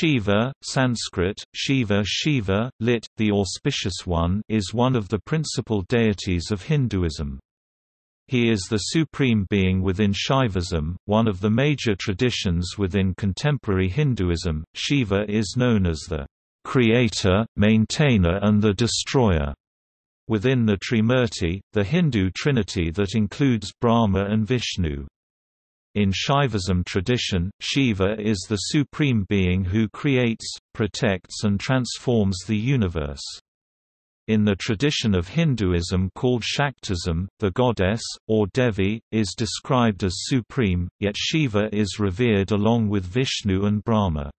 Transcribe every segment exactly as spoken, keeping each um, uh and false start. Shiva, Sanskrit, Shiva Shiva, lit. The Auspicious One, is one of the principal deities of Hinduism. He is the supreme being within Shaivism, one of the major traditions within contemporary Hinduism. Shiva is known as the creator, maintainer, and the destroyer within the Trimurti, the Hindu trinity that includes Brahma and Vishnu. In Shaivism tradition, Shiva is the supreme being who creates, protects and transforms the universe. In the tradition of Hinduism called Shaktism, the goddess, or Devi, is described as supreme, yet Shiva is revered along with Vishnu and Brahma.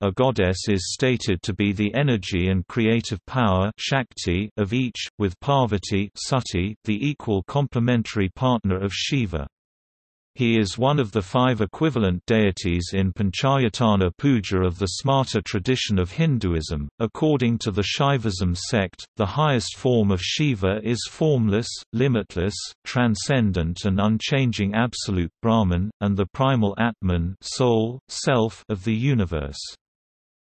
A goddess is stated to be the energy and creative power Shakti of each, with Parvati Sati the equal complementary partner of Shiva. He is one of the five equivalent deities in Panchayatana Puja of the Smarta tradition of Hinduism. According to the Shaivism sect, the highest form of Shiva is formless, limitless, transcendent, and unchanging absolute Brahman, and the primal Atman (soul, self) of the universe.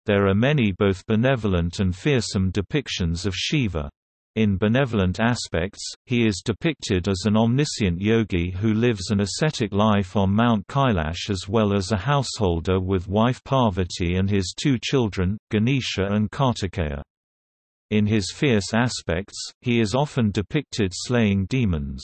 There are many both benevolent and fearsome depictions of Shiva. In benevolent aspects, he is depicted as an omniscient yogi who lives an ascetic life on Mount Kailash as well as a householder with wife Parvati and his two children, Ganesha and Kartikeya. In his fierce aspects, he is often depicted slaying demons.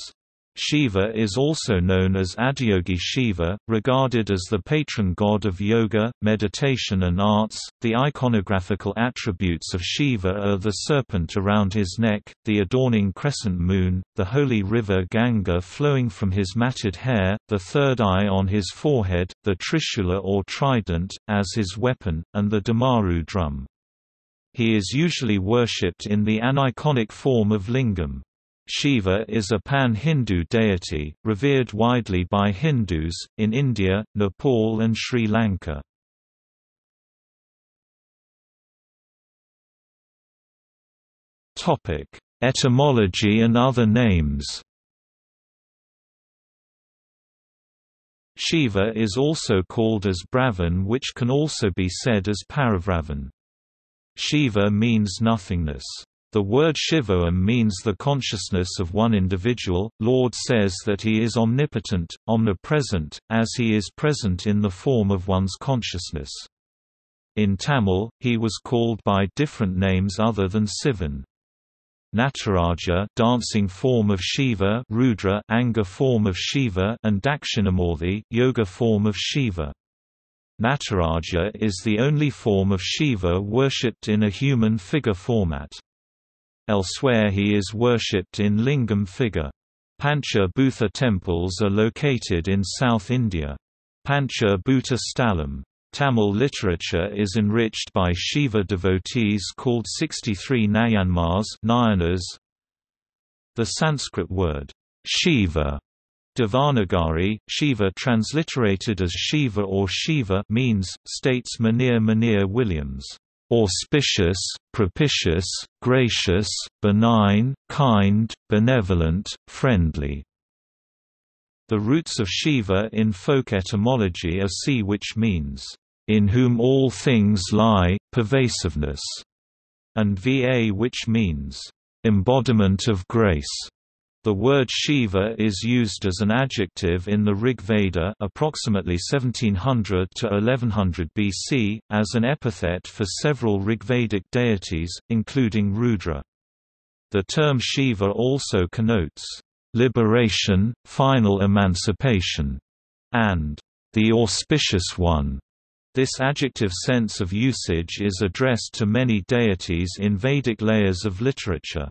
Shiva is also known as Adiyogi Shiva, regarded as the patron god of yoga, meditation, and arts. The iconographical attributes of Shiva are the serpent around his neck, the adorning crescent moon, the holy river Ganga flowing from his matted hair, the third eye on his forehead, the trishula or trident, as his weapon, and the Damaru drum. He is usually worshipped in the aniconic form of lingam. Shiva is a pan-Hindu deity, revered widely by Hindus, in India, Nepal and Sri Lanka. Etymology and other names. Shiva is also called as Bravan, which can also be said as Parivravan. Shiva means nothingness. The word Shivoham means the consciousness of one individual. Lord says that he is omnipotent, omnipresent, as he is present in the form of one's consciousness. In Tamil, he was called by different names other than Sivan. Nataraja, dancing form of Shiva, Rudra, anger form of Shiva, and Dakshinamurthy, yoga form of Shiva. Nataraja is the only form of Shiva worshipped in a human figure format. Elsewhere he is worshipped in lingam figure. Pancha-bhutha temples are located in South India. Pancha-bhuta stalam. Tamil literature is enriched by Shiva devotees called sixty-three Nayanmars, Nayanas. The Sanskrit word, Shiva, Devanagari, Shiva transliterated as Shiva or Shiva, means, states Mynheer Mynheer Williams, auspicious, propitious, gracious, benign, kind, benevolent, friendly. The roots of Shiva in folk etymology are si, which means, in whom all things lie, pervasiveness, and va, which means, embodiment of grace. The word Shiva is used as an adjective in the Rig Veda approximately seventeen hundred to eleven hundred B C, as an epithet for several Rigvedic deities, including Rudra. The term Shiva also connotes, "...liberation, final emancipation", and "...the auspicious one". This adjective sense of usage is addressed to many deities in Vedic layers of literature.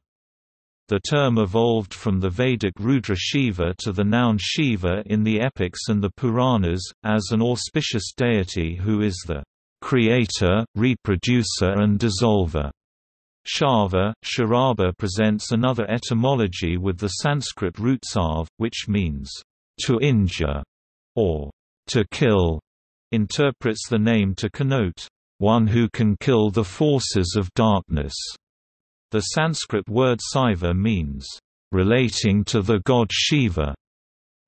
The term evolved from the Vedic Rudra Shiva to the noun Shiva in the epics and the Puranas, as an auspicious deity who is the creator, reproducer and dissolver. Shava, Sharaba presents another etymology with the Sanskrit root sarv, which means, to injure, or to kill, interprets the name to connote, one who can kill the forces of darkness. The Sanskrit word Saiva means, relating to the god Shiva.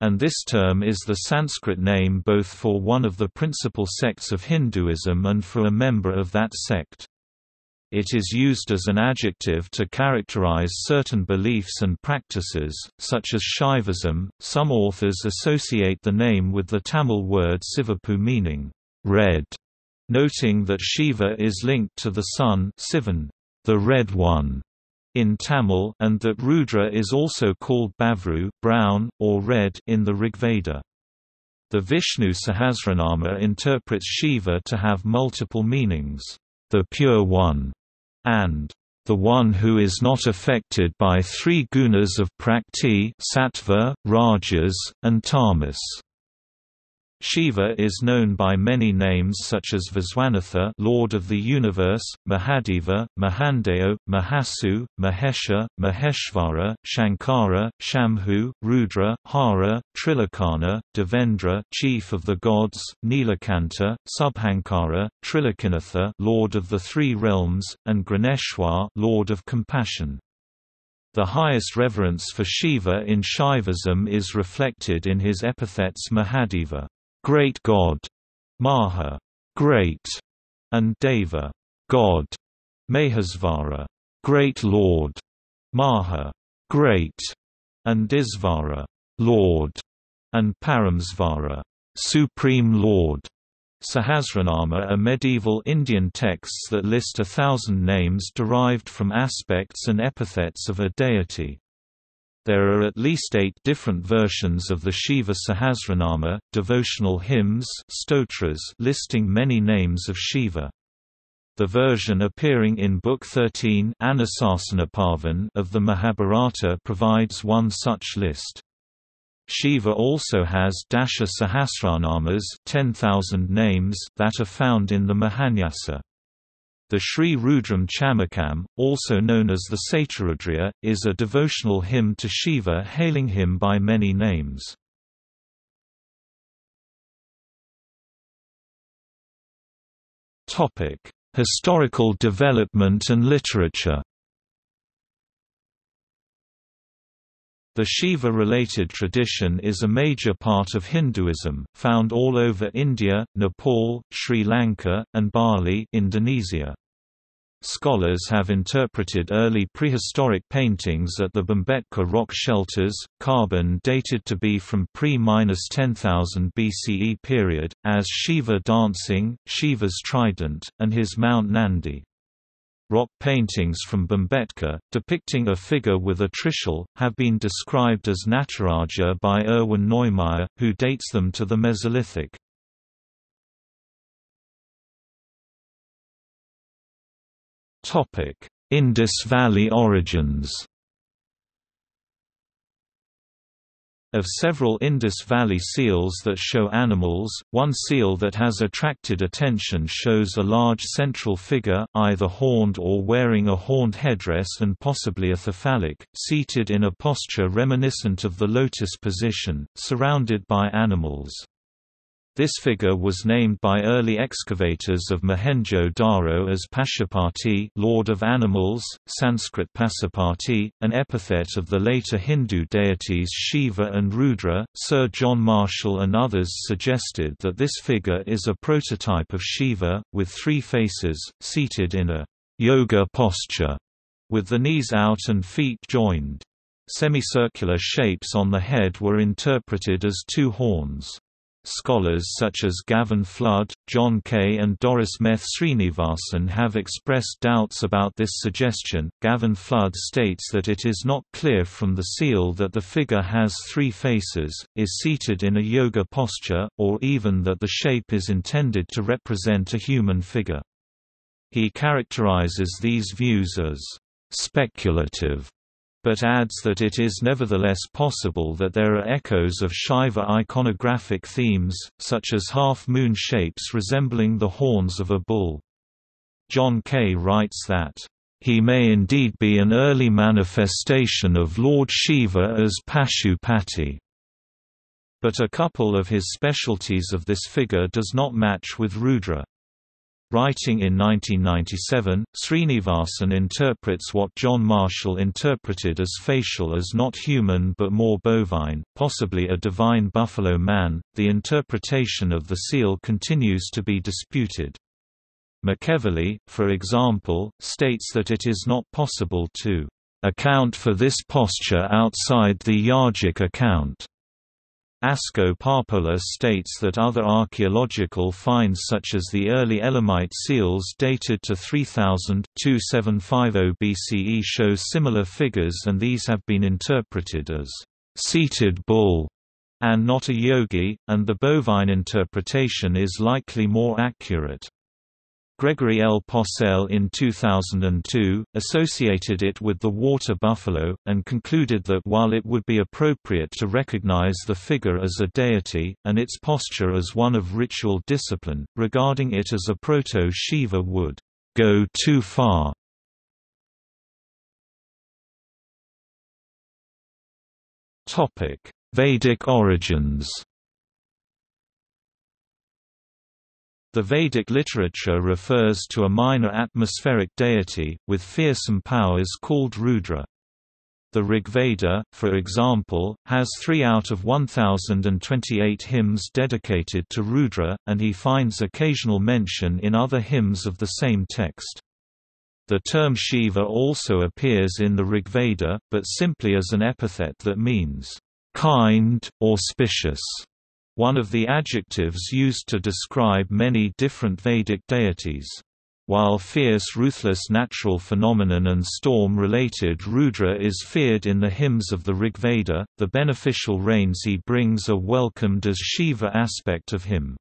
and this term is the Sanskrit name both for one of the principal sects of Hinduism and for a member of that sect. It is used as an adjective to characterize certain beliefs and practices, such as Shaivism. Some authors associate the name with the Tamil word Sivapu, meaning red, noting that Shiva is linked to the sun, Sivan, the red one, in Tamil, and that Rudra is also called Bavru, brown or red, in the Rigveda. The Vishnu Sahasranama interprets Shiva to have multiple meanings: the pure one, and the one who is not affected by three gunas of prakti, sattva, rajas, and tamas. Shiva is known by many names such as Viswanatha, Lord of the Universe, Mahadeva, Mahandeo, Mahasu, Mahesha, Maheshvara, Shankara, Shamhu, Rudra, Hara, Trilokana, Devendra, Chief of the Gods, Nilakanta, Subhankara, Trilokinatha, Lord of the Three Realms, and Graneshwar, Lord of Compassion. The highest reverence for Shiva in Shaivism is reflected in his epithets Mahadeva, great God, Maha, great, and Deva, God, Mahasvara, great Lord, Maha, great, and Isvara, Lord, and Paramsvara, Supreme Lord. Sahasranama are medieval Indian texts that list a thousand names derived from aspects and epithets of a deity. There are at least eight different versions of the Shiva Sahasranama, devotional hymns stotras listing many names of Shiva. The version appearing in Book thirteen Anusasanapavan of the Mahabharata provides one such list. Shiva also has Dasha Sahasranamas, ten thousand names, that are found in the Mahanyasa. The Sri Rudram Chamakam, also known as the Satarudriya, is a devotional hymn to Shiva hailing him by many names. Topic: Historical development and literature. The Shiva-related tradition is a major part of Hinduism, found all over India, Nepal, Sri Lanka, and Bali, Indonesia. Scholars have interpreted early prehistoric paintings at the Bambetka rock shelters, carbon dated to be from pre ten thousand B C E period, as Shiva dancing, Shiva's trident, and his Mount Nandi. Rock paintings from Bambetka, depicting a figure with a trishul, have been described as Nataraja by Erwin Neumeier, who dates them to the Mesolithic. Indus Valley origins. Of several Indus Valley seals that show animals, one seal that has attracted attention shows a large central figure, either horned or wearing a horned headdress and possibly a cephalic, seated in a posture reminiscent of the lotus position, surrounded by animals. This figure was named by early excavators of Mohenjo-Daro as Pashupati, Lord of Animals, Sanskrit Pasupati, an epithet of the later Hindu deities Shiva and Rudra. Sir John Marshall and others suggested that this figure is a prototype of Shiva, with three faces, seated in a yoga posture, with the knees out and feet joined. Semicircular shapes on the head were interpreted as two horns. Scholars such as Gavin Flood, John Kay, and Doris Meth Srinivasan have expressed doubts about this suggestion. Gavin Flood states that it is not clear from the seal that the figure has three faces, is seated in a yoga posture, or even that the shape is intended to represent a human figure. He characterizes these views as speculative, but adds that it is nevertheless possible that there are echoes of Shiva iconographic themes, such as half-moon shapes resembling the horns of a bull. John Kay writes that, "...he may indeed be an early manifestation of Lord Shiva as Pashupati." But a couple of his specialties of this figure does not match with Rudra. Writing in nineteen ninety-seven, Srinivasan interprets what John Marshall interpreted as facial as not human but more bovine, possibly a divine buffalo man. The interpretation of the seal continues to be disputed. McEvely, for example, states that it is not possible to account for this posture outside the Yajic account. Asko Parpola states that other archaeological finds such as the early Elamite seals dated to three thousand to seven fifty B C E show similar figures, and these have been interpreted as seated bull and not a yogi, and the bovine interpretation is likely more accurate. Gregory L. Possehl in two thousand two, associated it with the water buffalo, and concluded that while it would be appropriate to recognize the figure as a deity, and its posture as one of ritual discipline, regarding it as a proto-Shiva would go too far. Vedic origins. The Vedic literature refers to a minor atmospheric deity, with fearsome powers called Rudra. The Rig Veda, for example, has three out of one thousand twenty-eight hymns dedicated to Rudra, and he finds occasional mention in other hymns of the same text. The term Shiva also appears in the Rig Veda, but simply as an epithet that means, "kind," auspicious. One of the adjectives used to describe many different Vedic deities. While fierce ruthless natural phenomenon and storm-related Rudra is feared in the hymns of the Rig Veda, the beneficial rains he brings are welcomed as Shiva aspect of him.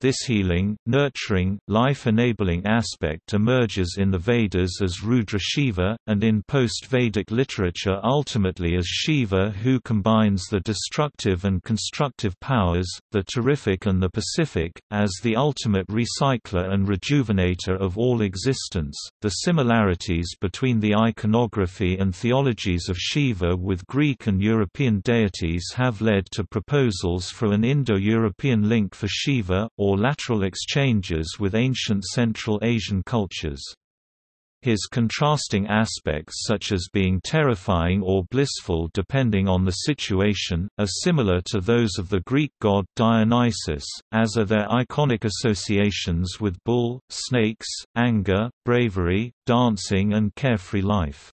This healing, nurturing, life-enabling aspect emerges in the Vedas as Rudra Shiva, and in post-Vedic literature ultimately as Shiva, who combines the destructive and constructive powers, the terrific and the pacific, as the ultimate recycler and rejuvenator of all existence. The similarities between the iconography and theologies of Shiva with Greek and European deities have led to proposals for an Indo-European link for Shiva, or lateral exchanges with ancient Central Asian cultures. His contrasting aspects, such as being terrifying or blissful depending on the situation, are similar to those of the Greek god Dionysus, as are their iconic associations with bull, snakes, anger, bravery, dancing and carefree life.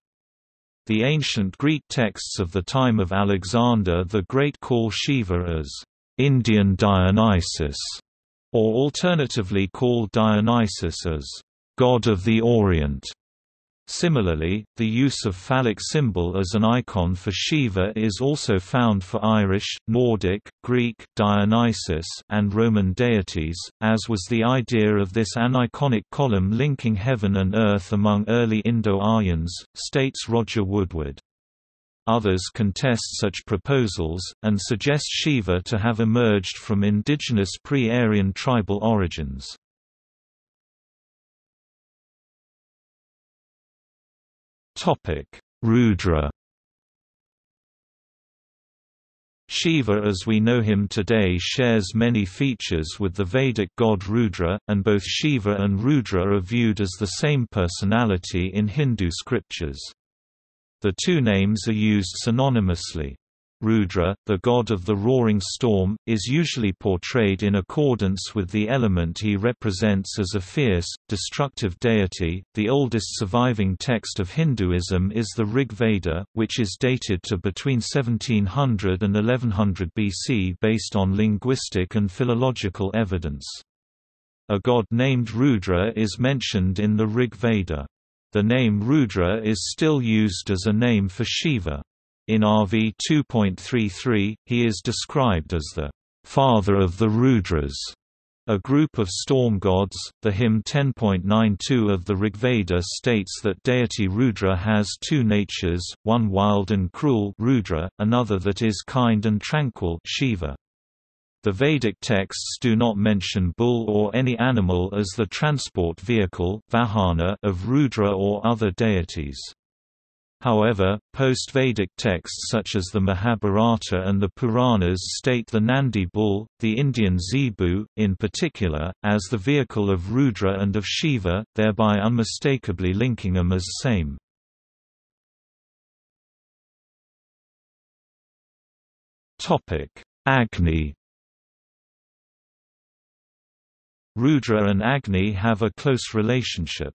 The ancient Greek texts of the time of Alexander the Great call Shiva as Indian Dionysus, or alternatively called Dionysus as God of the Orient. Similarly, the use of phallic symbol as an icon for Shiva is also found for Irish, Nordic, Greek, Dionysus, and Roman deities, as was the idea of this aniconic column linking heaven and earth among early Indo-Aryans, states Roger Woodward. Others contest such proposals, and suggest Shiva to have emerged from indigenous pre-Aryan tribal origins. Rudra. Shiva as we know him today shares many features with the Vedic god Rudra, and both Shiva and Rudra are viewed as the same personality in Hindu scriptures. The two names are used synonymously. Rudra, the god of the roaring storm, is usually portrayed in accordance with the element he represents as a fierce, destructive deity. The oldest surviving text of Hinduism is the Rig Veda, which is dated to between seventeen hundred and eleven hundred B C based on linguistic and philological evidence. A god named Rudra is mentioned in the Rig Veda. The name Rudra is still used as a name for Shiva. In R V two point thirty-three, he is described as the father of the Rudras, a group of storm gods. The hymn ten point ninety-two of the Rigveda states that deity Rudra has two natures, one wild and cruel Rudra, another that is kind and tranquil Shiva. The Vedic texts do not mention bull or any animal as the transport vehicle, vahana, of Rudra or other deities. However, post-Vedic texts such as the Mahabharata and the Puranas state the Nandi bull, the Indian zebu, in particular, as the vehicle of Rudra and of Shiva, thereby unmistakably linking them as same. Agni. Rudra and Agni have a close relationship.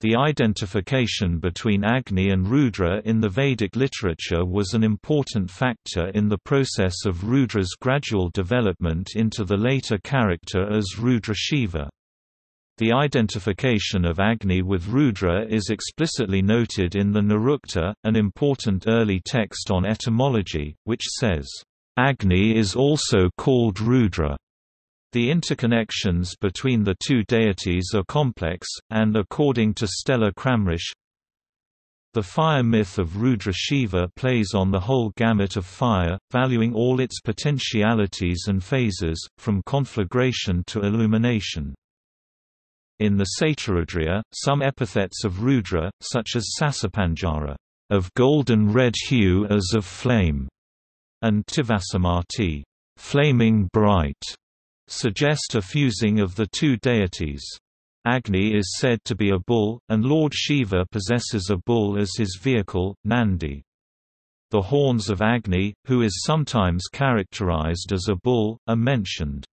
The identification between Agni and Rudra in the Vedic literature was an important factor in the process of Rudra's gradual development into the later character as Rudra Shiva. The identification of Agni with Rudra is explicitly noted in the Nirukta, an important early text on etymology, which says, "Agni is also called Rudra." The interconnections between the two deities are complex, and according to Stella Kramrisch, the fire myth of Rudra Shiva plays on the whole gamut of fire, valuing all its potentialities and phases, from conflagration to illumination. In the Satyarudriya, some epithets of Rudra, such as Sasapanjara, of golden red hue as of flame, and Tivasamati, flaming bright, suggest a fusing of the two deities. Agni is said to be a bull, and Lord Shiva possesses a bull as his vehicle, Nandi. The horns of Agni, who is sometimes characterized as a bull, are mentioned.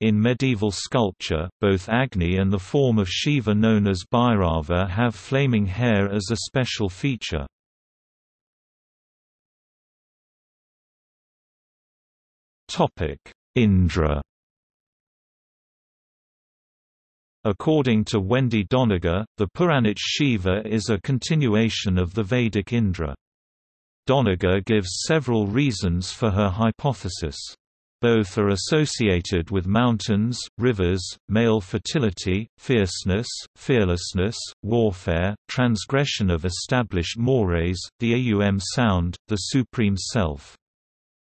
In medieval sculpture, both Agni and the form of Shiva known as Bhairava have flaming hair as a special feature. Indra. According to Wendy Doniger, the Puranic Shiva is a continuation of the Vedic Indra. Doniger gives several reasons for her hypothesis. Both are associated with mountains, rivers, male fertility, fierceness, fearlessness, warfare, transgression of established mores, the aum sound, the Supreme Self.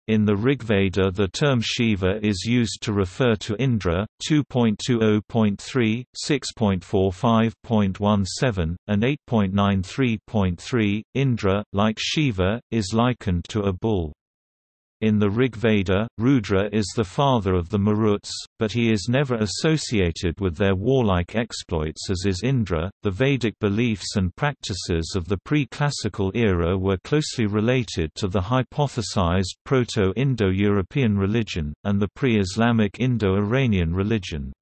In the Rigveda, the term Shiva is used to refer to Indra. two point two zero point three, six point four five point one seven, and eight point nine three point three. Indra, like Shiva, is likened to a bull. In the Rigveda, Rudra is the father of the Maruts, but he is never associated with their warlike exploits as is Indra. The Vedic beliefs and practices of the pre-classical era were closely related to the hypothesized Proto-Indo-European religion, and the pre-Islamic Indo-Iranian religion.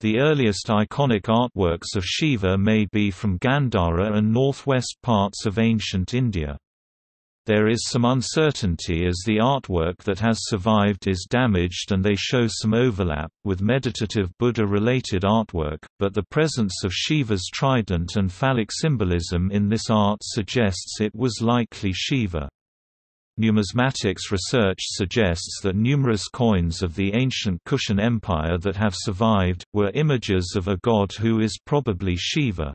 The earliest iconic artworks of Shiva may be from Gandhara and northwest parts of ancient India. There is some uncertainty as the artwork that has survived is damaged and they show some overlap with meditative Buddha-related artwork, but the presence of Shiva's trident and phallic symbolism in this art suggests it was likely Shiva. Numismatics research suggests that numerous coins of the ancient Kushan Empire that have survived were images of a god who is probably Shiva.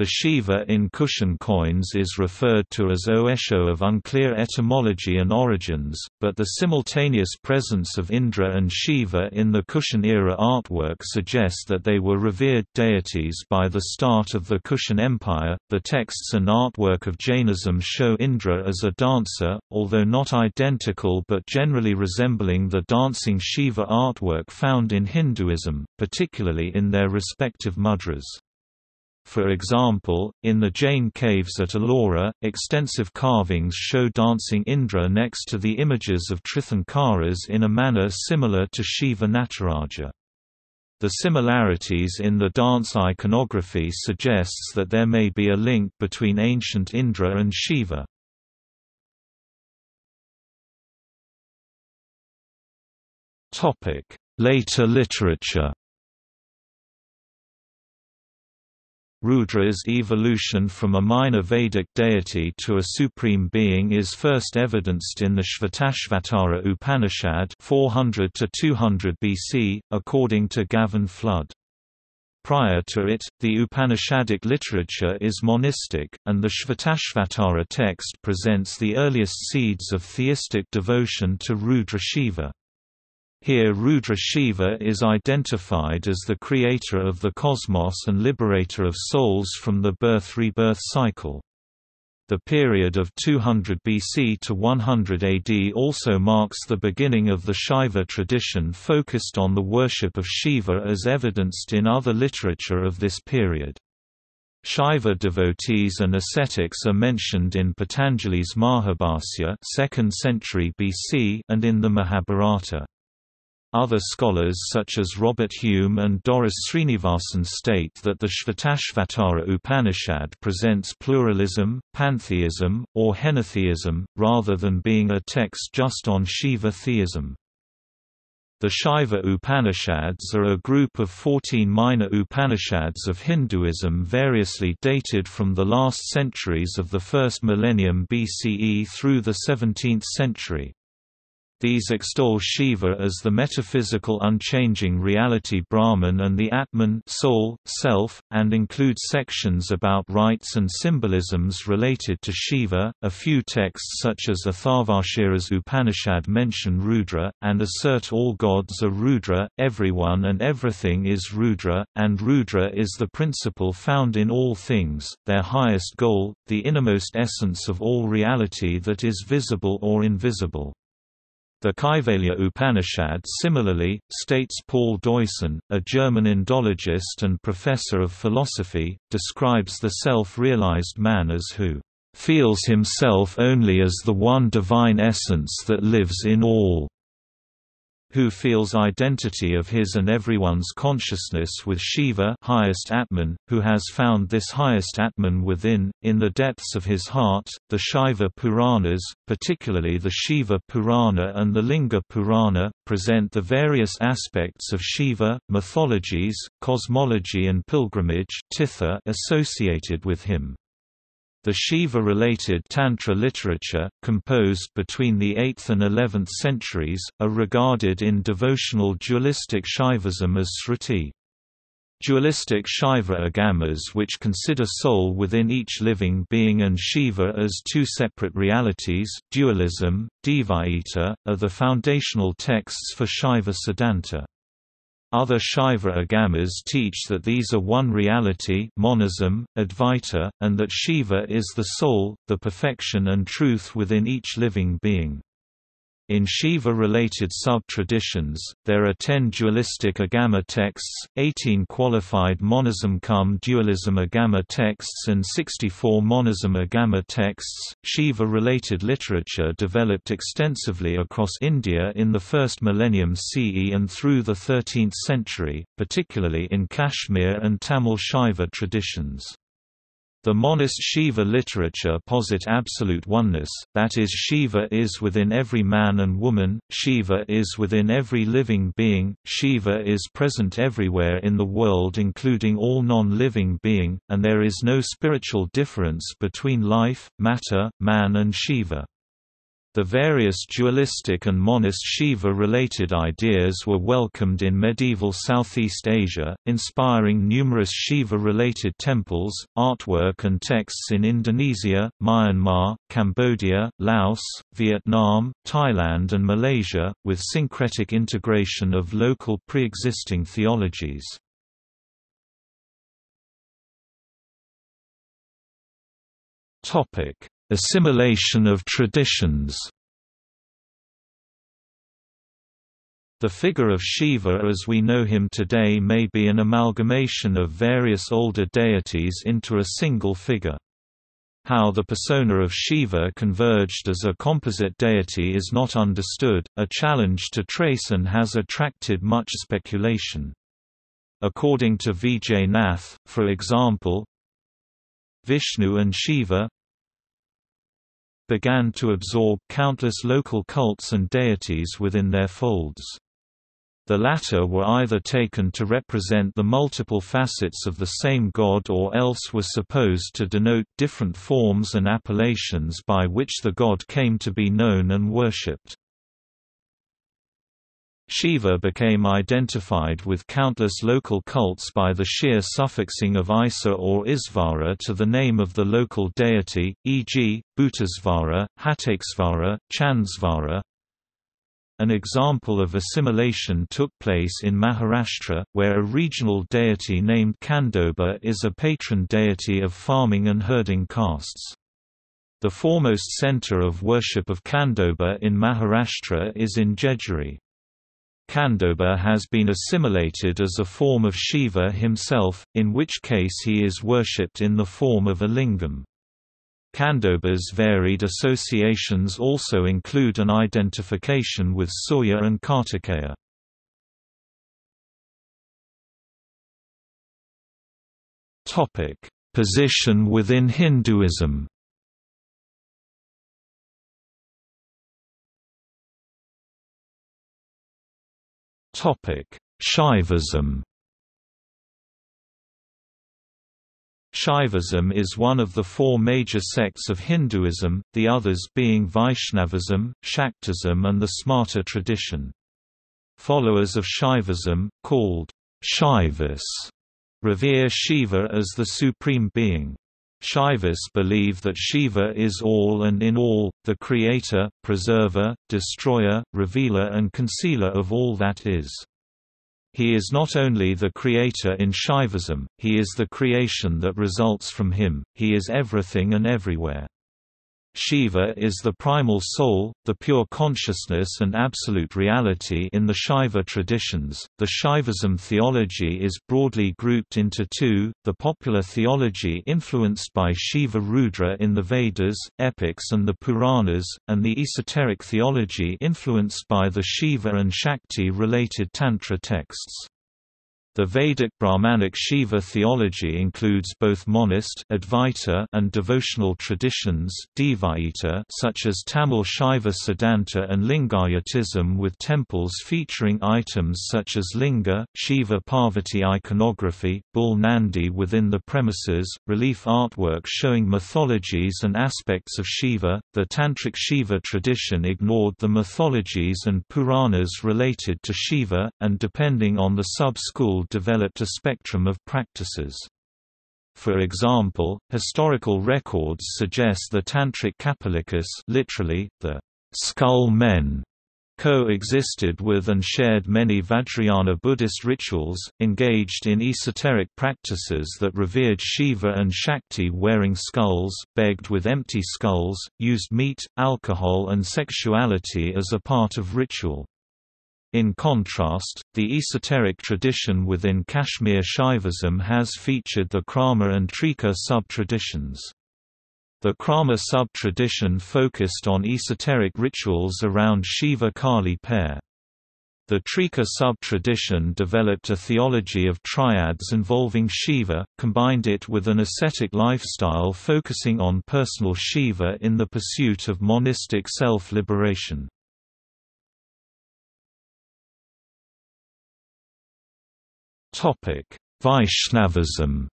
The Shiva in Kushan coins is referred to as Oesho of unclear etymology and origins, but the simultaneous presence of Indra and Shiva in the Kushan-era artwork suggests that they were revered deities by the start of the Kushan Empire. The texts and artwork of Jainism show Indra as a dancer, although not identical but generally resembling the dancing Shiva artwork found in Hinduism, particularly in their respective mudras. For example, in the Jain caves at Ellora, extensive carvings show dancing Indra next to the images of Trithankaras in a manner similar to Shiva Nataraja. The similarities in the dance iconography suggests that there may be a link between ancient Indra and Shiva. Later literature. Rudra's evolution from a minor Vedic deity to a supreme being is first evidenced in the Shvatashvatara Upanishad four hundred to two hundred B C, according to Gavin Flood. Prior to it, the Upanishadic literature is monistic, and the Shvatashvatara text presents the earliest seeds of theistic devotion to Rudra Shiva. Here Rudra Shiva is identified as the creator of the cosmos and liberator of souls from the birth-rebirth cycle. The period of two hundred B C to one hundred A D also marks the beginning of the Shaiva tradition focused on the worship of Shiva as evidenced in other literature of this period. Shaiva devotees and ascetics are mentioned in Patanjali's Mahabhasya second century B C and in the Mahabharata. Other scholars such as Robert Hume and Doris Srinivasan state that the Shvetashvatara Upanishad presents pluralism, pantheism, or henotheism, rather than being a text just on Shiva theism. The Shaiva Upanishads are a group of fourteen minor Upanishads of Hinduism variously dated from the last centuries of the first millennium B C E through the seventeenth century. These extol Shiva as the metaphysical unchanging reality Brahman and the Atman soul, self, and include sections about rites and symbolisms related to Shiva. A few texts such as Atharvashira's Upanishad mention Rudra, and assert all gods are Rudra, everyone and everything is Rudra, and Rudra is the principle found in all things, their highest goal, the innermost essence of all reality that is visible or invisible. The Kaivalya Upanishad similarly, states Paul Deussen, a German Indologist and professor of philosophy, describes the self-realized man as who "feels himself only as the one divine essence that lives in all," who feels identity of his and everyone's consciousness with Shiva, highest Atman, who has found this highest Atman within, in the depths of his heart. The Shaiva Puranas, particularly the Shiva Purana and the Linga Purana, present the various aspects of Shiva, mythologies, cosmology, and pilgrimage (titha) associated with him. The Shiva-related Tantra literature, composed between the eighth and eleventh centuries, are regarded in devotional dualistic Shaivism as Shruti. Dualistic Shaiva agamas which consider soul within each living being and Shiva as two separate realities, dualism, Dvaita, are the foundational texts for Shaiva Siddhanta. Other Shaiva agamas teach that these are one reality, monism, Advaita, and that Shiva is the soul, the perfection and truth within each living being. In Shiva-related sub-traditions, there are ten dualistic agama texts, eighteen qualified monism-cum-dualism agama texts and sixty-four monism agama texts. Shiva-related literature developed extensively across India in the first millennium C E and through the thirteenth century, particularly in Kashmir and Tamil Shaiva traditions. The monist Shiva literature posit absolute oneness, that is Shiva is within every man and woman, Shiva is within every living being, Shiva is present everywhere in the world including all non-living being, and there is no spiritual difference between life, matter, man and Shiva. The various dualistic and monist Shiva-related ideas were welcomed in medieval Southeast Asia, inspiring numerous Shiva-related temples, artwork and texts in Indonesia, Myanmar, Cambodia, Laos, Vietnam, Thailand and Malaysia, with syncretic integration of local pre-existing theologies. Assimilation of traditions. The figure of Shiva as we know him today may be an amalgamation of various older deities into a single figure. How the persona of Shiva converged as a composite deity is not understood, a challenge to trace and has attracted much speculation. According to Vijay Nath, for example, Vishnu and Shiva began to absorb countless local cults and deities within their folds. The latter were either taken to represent the multiple facets of the same god or else were supposed to denote different forms and appellations by which the god came to be known and worshipped. Shiva became identified with countless local cults by the sheer suffixing of Isa or Isvara to the name of the local deity, for example, Bhutasvara, Hatakesvara, Chandsvara. An example of assimilation took place in Maharashtra, where a regional deity named Kandoba is a patron deity of farming and herding castes. The foremost center of worship of Khandoba in Maharashtra is in Jejuri. Khandoba has been assimilated as a form of Shiva himself, in which case he is worshipped in the form of a lingam. Khandoba's varied associations also include an identification with Surya and Kartikeya. Position within Hinduism. Shaivism. Shaivism is one of the four major sects of Hinduism, the others being Vaishnavism, Shaktism and the Smarta tradition. Followers of Shaivism, called Shaivis, revere Shiva as the Supreme Being. Shaivis believe that Shiva is all and in all, the creator, preserver, destroyer, revealer and concealer of all that is. He is not only the creator in Shaivism, he is the creation that results from him, he is everything and everywhere. Shiva is the primal soul, the pure consciousness and absolute reality in the Shaiva traditions. The Shaivism theology is broadly grouped into two: the popular theology influenced by Shiva Rudra in the Vedas, epics, and the Puranas, and the esoteric theology influenced by the Shiva and Shakti-related Tantra texts. The Vedic Brahmanic Shiva theology includes both monist Advaita and devotional traditions Dvaita, such as Tamil Shaiva Siddhanta and Lingayatism, with temples featuring items such as linga, Shiva Parvati iconography, Bull Nandi within the premises, relief artwork showing mythologies and aspects of Shiva. The Tantric Shiva tradition ignored the mythologies and Puranas related to Shiva, and depending on the sub-school developed a spectrum of practices. For example, historical records suggest the Tantric Kapalikas, literally, the skull men, coexisted with and shared many Vajrayana Buddhist rituals, engaged in esoteric practices that revered Shiva and Shakti, wearing skulls, begged with empty skulls, used meat, alcohol and sexuality as a part of ritual. In contrast, the esoteric tradition within Kashmir Shaivism has featured the Krama and Trika sub-traditions. The Krama sub-tradition focused on esoteric rituals around Shiva-Kali pair. The Trika sub-tradition developed a theology of triads involving Shiva, combined it with an ascetic lifestyle focusing on personal Shiva in the pursuit of monistic self-liberation. Vaishnavism.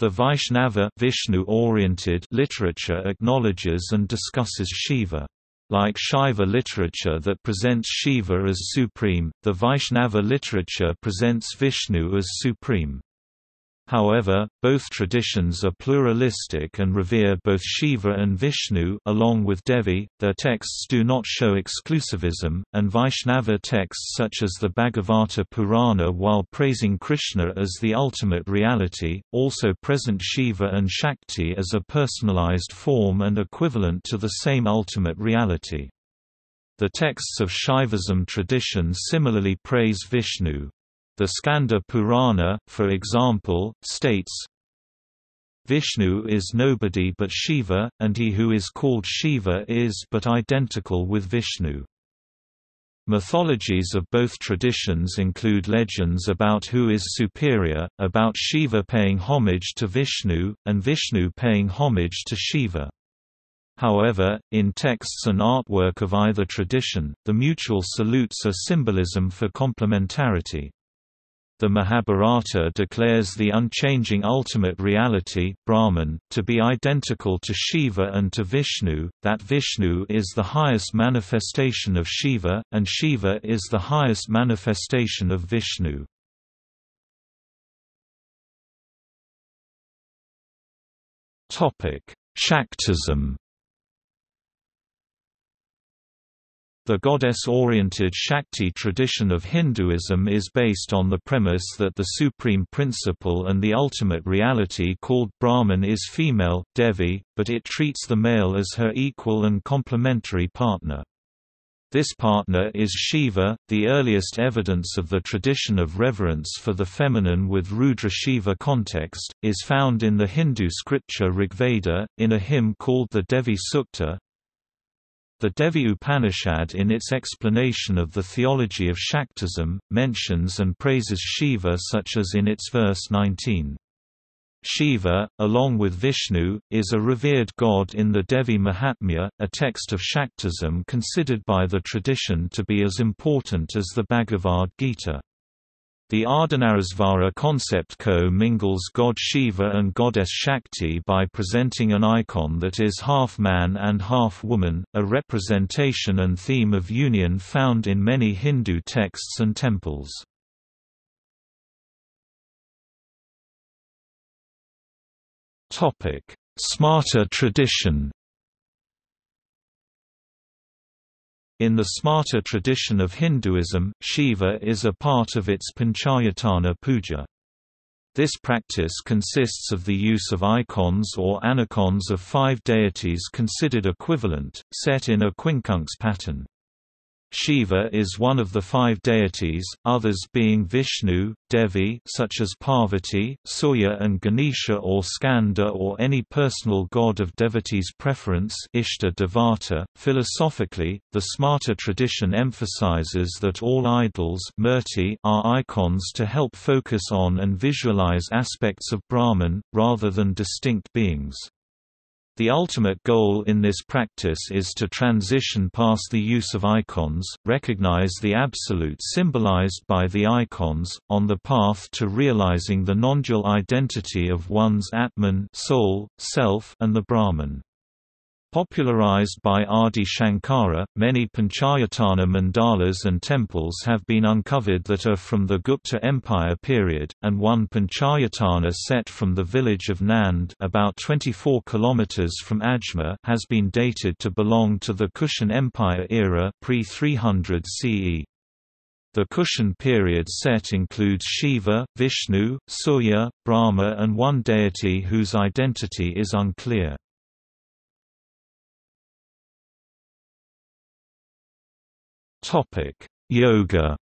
The Vaishnava Vishnu-oriented literature acknowledges and discusses Shiva. Like Shaiva literature that presents Shiva as supreme, the Vaishnava literature presents Vishnu as supreme. However, both traditions are pluralistic and revere both Shiva and Vishnu along with Devi. Their texts do not show exclusivism, and Vaishnava texts such as the Bhagavata Purana, while praising Krishna as the ultimate reality, also present Shiva and Shakti as a personalized form and equivalent to the same ultimate reality. The texts of Shaivism tradition similarly praise Vishnu. The Skanda Purana, for example, states, "Vishnu is nobody but Shiva, and he who is called Shiva is but identical with Vishnu." Mythologies of both traditions include legends about who is superior, about Shiva paying homage to Vishnu, and Vishnu paying homage to Shiva. However, in texts and artwork of either tradition, the mutual salutes are symbolism for complementarity. The Mahabharata declares the unchanging ultimate reality, Brahman, to be identical to Shiva and to Vishnu, that Vishnu is the highest manifestation of Shiva, and Shiva is the highest manifestation of Vishnu. Shaktism. The goddess-oriented Shakti tradition of Hinduism is based on the premise that the supreme principle and the ultimate reality called Brahman is female, Devi, but it treats the male as her equal and complementary partner. This partner is Shiva. The earliest evidence of the tradition of reverence for the feminine with Rudra Shiva context is found in the Hindu scripture Rigveda, in a hymn called the Devi Sukta. The Devi Upanishad, in its explanation of the theology of Shaktism, mentions and praises Shiva, such as in its verse nineteen. Shiva, along with Vishnu, is a revered god in the Devi Mahatmya, a text of Shaktism considered by the tradition to be as important as the Bhagavad Gita. The Ardhanarasvara concept co-mingles god Shiva and goddess Shakti by presenting an icon that is half man and half woman, a representation and theme of union found in many Hindu texts and temples. Smarta tradition. In the Smarta tradition of Hinduism, Shiva is a part of its Panchayatana puja. This practice consists of the use of icons or anacons of five deities considered equivalent, set in a quincunx pattern. Shiva is one of the five deities, others being Vishnu, Devi such as Parvati, Surya and Ganesha or Skanda or any personal god of devotee's preference, Ishta Devata. Philosophically, the Smarta tradition emphasizes that all idols murti are icons to help focus on and visualize aspects of Brahman, rather than distinct beings. The ultimate goal in this practice is to transition past the use of icons, recognize the absolute symbolized by the icons, on the path to realizing the non-dual identity of one's Atman, soul, self, and the Brahman. Popularized by Adi Shankara, many Panchayatana mandalas and temples have been uncovered that are from the Gupta Empire period, and one Panchayatana set from the village of Nand, about twenty-four kilometers from Ajmer, has been dated to belong to the Kushan Empire era, pre three hundred C E. The Kushan period set includes Shiva, Vishnu, Surya, Brahma, and one deity whose identity is unclear. Topic: Yoga.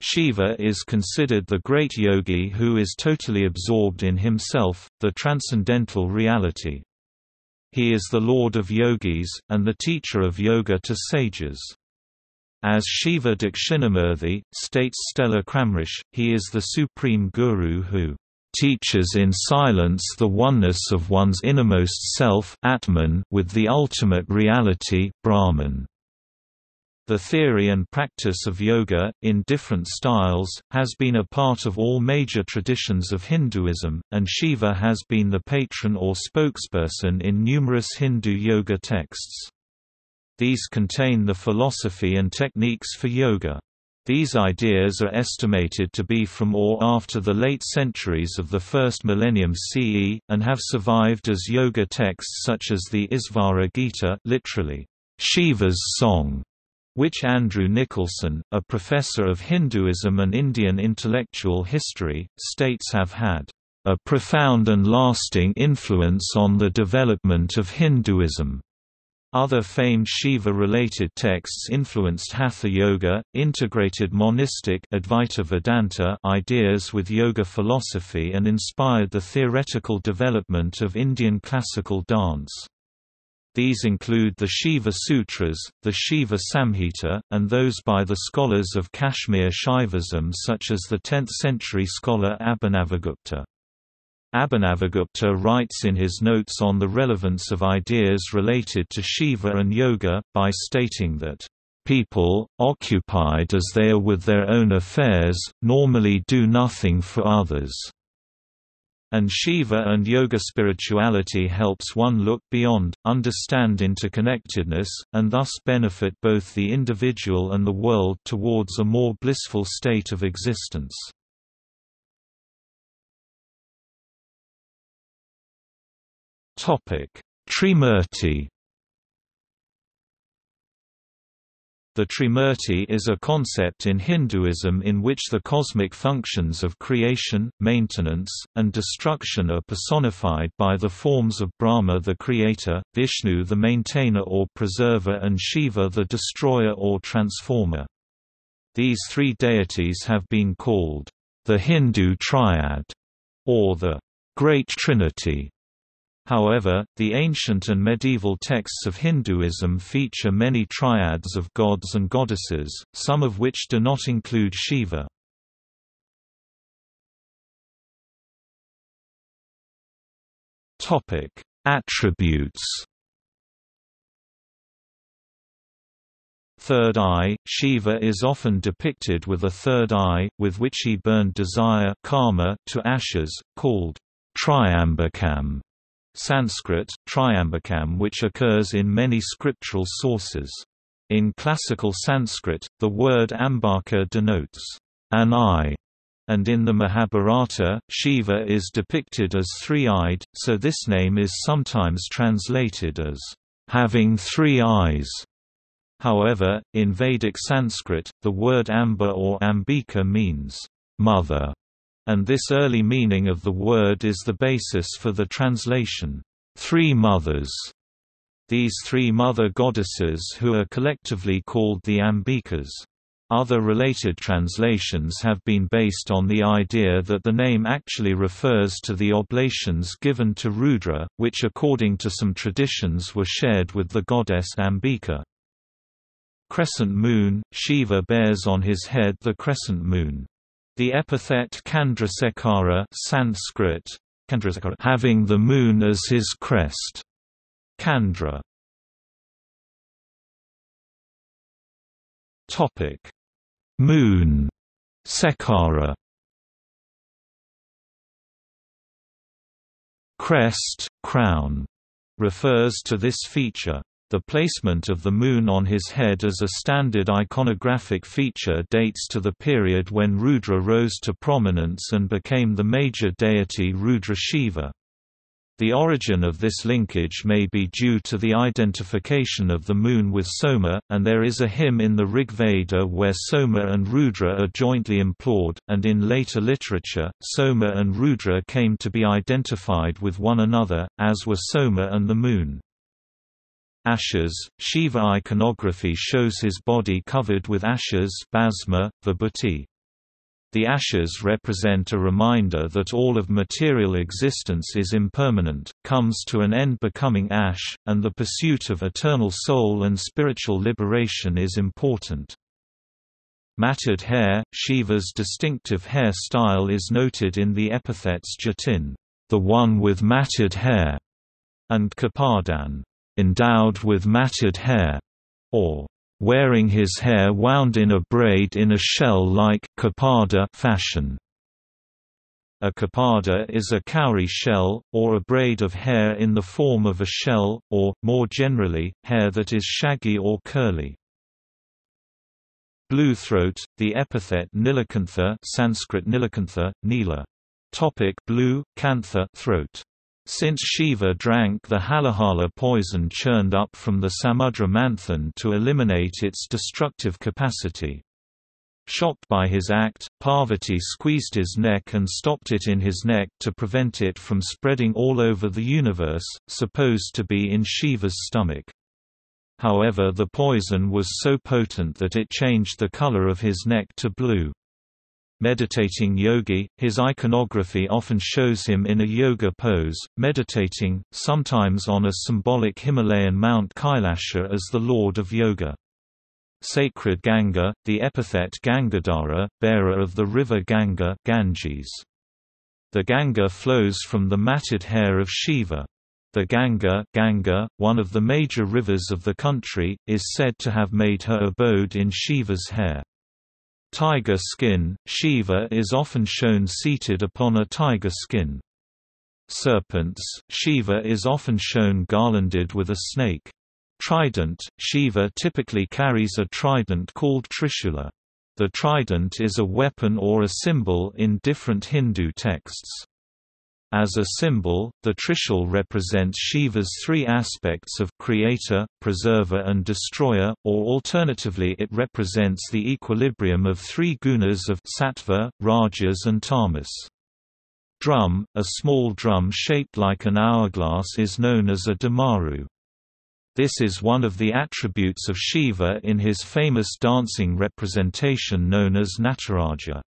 Shiva is considered the great yogi who is totally absorbed in himself, the transcendental reality. He is the lord of yogis, and the teacher of yoga to sages. As Shiva Dakshinamurthy, states Stella Kramrish, he is the supreme guru who teaches in silence the oneness of one's innermost self Atman with the ultimate reality Brahman. The theory and practice of yoga, in different styles, has been a part of all major traditions of Hinduism, and Shiva has been the patron or spokesperson in numerous Hindu yoga texts. These contain the philosophy and techniques for yoga. These ideas are estimated to be from or after the late centuries of the first millennium C E, and have survived as yoga texts such as the Isvara Gita, literally, Shiva's Song, which Andrew Nicholson, a professor of Hinduism and Indian intellectual history, states have had a profound and lasting influence on the development of Hinduism. Other famed Shiva-related texts influenced Hatha Yoga, integrated monistic Advaita Vedanta ideas with yoga philosophy and inspired the theoretical development of Indian classical dance. These include the Shiva Sutras, the Shiva Samhita, and those by the scholars of Kashmir Shaivism such as the tenth century scholar Abhinavagupta. Abhinavagupta writes in his notes on the relevance of ideas related to Shiva and yoga, by stating that, "...people, occupied as they are with their own affairs, normally do nothing for others." And Shiva and yoga spirituality helps one look beyond, understand interconnectedness, and thus benefit both the individual and the world towards a more blissful state of existence. Trimurti. The Trimurti is a concept in Hinduism in which the cosmic functions of creation, maintenance, and destruction are personified by the forms of Brahma the creator, Vishnu the maintainer or preserver, and Shiva the destroyer or transformer. These three deities have been called the Hindu triad or the Great Trinity. However, the ancient and medieval texts of Hinduism feature many triads of gods and goddesses, some of which do not include Shiva. Topic: Attributes. Third eye. Shiva is often depicted with a third eye, with which he burned desire, karma, to ashes, called triambakam. Sanskrit, triambakam, which occurs in many scriptural sources. In classical Sanskrit, the word ambaka denotes an eye, and in the Mahabharata, Shiva is depicted as three-eyed, so this name is sometimes translated as having three eyes. However, in Vedic Sanskrit, the word amba or ambika means mother, and this early meaning of the word is the basis for the translation, three mothers. These three mother goddesses who are collectively called the Ambikas. Other related translations have been based on the idea that the name actually refers to the oblations given to Rudra, which according to some traditions were shared with the goddess Ambika. Crescent moon. Shiva bears on his head the crescent moon. The epithet Chandrasekhara, Sanskrit, having the moon as his crest. Chandra. Topic: Moon, Sekhara. Crest, crown, refers to this feature. The placement of the moon on his head as a standard iconographic feature dates to the period when Rudra rose to prominence and became the major deity Rudra Shiva. The origin of this linkage may be due to the identification of the moon with Soma, and there is a hymn in the Rig Veda where Soma and Rudra are jointly implored, and in later literature, Soma and Rudra came to be identified with one another, as were Soma and the moon. Ashes. Shiva iconography shows his body covered with ashes, bhasma, vibhuti. The ashes represent a reminder that all of material existence is impermanent, comes to an end becoming ash, and the pursuit of eternal soul and spiritual liberation is important. Matted hair. Shiva's distinctive hairstyle is noted in the epithets Jatin, the one with matted hair, and Kapadan, endowed with matted hair, or wearing his hair wound in a braid in a shell-like kapada fashion. A kapada is a cowrie shell, or a braid of hair in the form of a shell, or, more generally, hair that is shaggy or curly. Bluethroat. The epithet Nilakantha, Sanskrit Nilakantha, Nila. Topic: Blue, Kantha, throat. Since Shiva drank the halahala poison churned up from the Samudra Manthan to eliminate its destructive capacity. Shocked by his act, Parvati squeezed his neck and stopped it in his neck to prevent it from spreading all over the universe, supposed to be in Shiva's stomach. However, the poison was so potent that it changed the color of his neck to blue. Meditating yogi. His iconography often shows him in a yoga pose, meditating, sometimes on a symbolic Himalayan Mount Kailasha as the Lord of Yoga. Sacred Ganga. The epithet Gangadhara, bearer of the river Ganga, Ganges. The Ganga flows from the matted hair of Shiva. The Ganga, Ganga, one of the major rivers of the country, is said to have made her abode in Shiva's hair. Tiger skin. Shiva is often shown seated upon a tiger skin. Serpents. Shiva is often shown garlanded with a snake. Trident. Shiva typically carries a trident called Trishula. The trident is a weapon or a symbol in different Hindu texts. As a symbol, the Trishul represents Shiva's three aspects of creator, preserver and destroyer, or alternatively it represents the equilibrium of three gunas of sattva, rajas and tamas. Drum, a small drum shaped like an hourglass, is known as a damaru. This is one of the attributes of Shiva in his famous dancing representation known as Nataraja.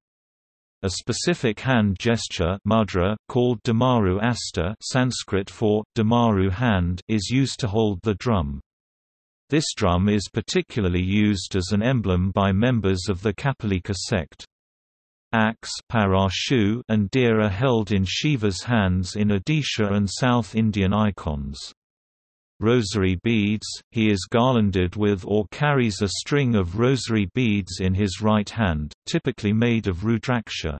A specific hand gesture mudra, called Damaru Asta Sanskrit for, Damaru hand, is used to hold the drum. This drum is particularly used as an emblem by members of the Kapalika sect. Axe parashu and deer are held in Shiva's hands in Odisha and South Indian icons. Rosary beads, he is garlanded with or carries a string of rosary beads in his right hand, typically made of rudraksha.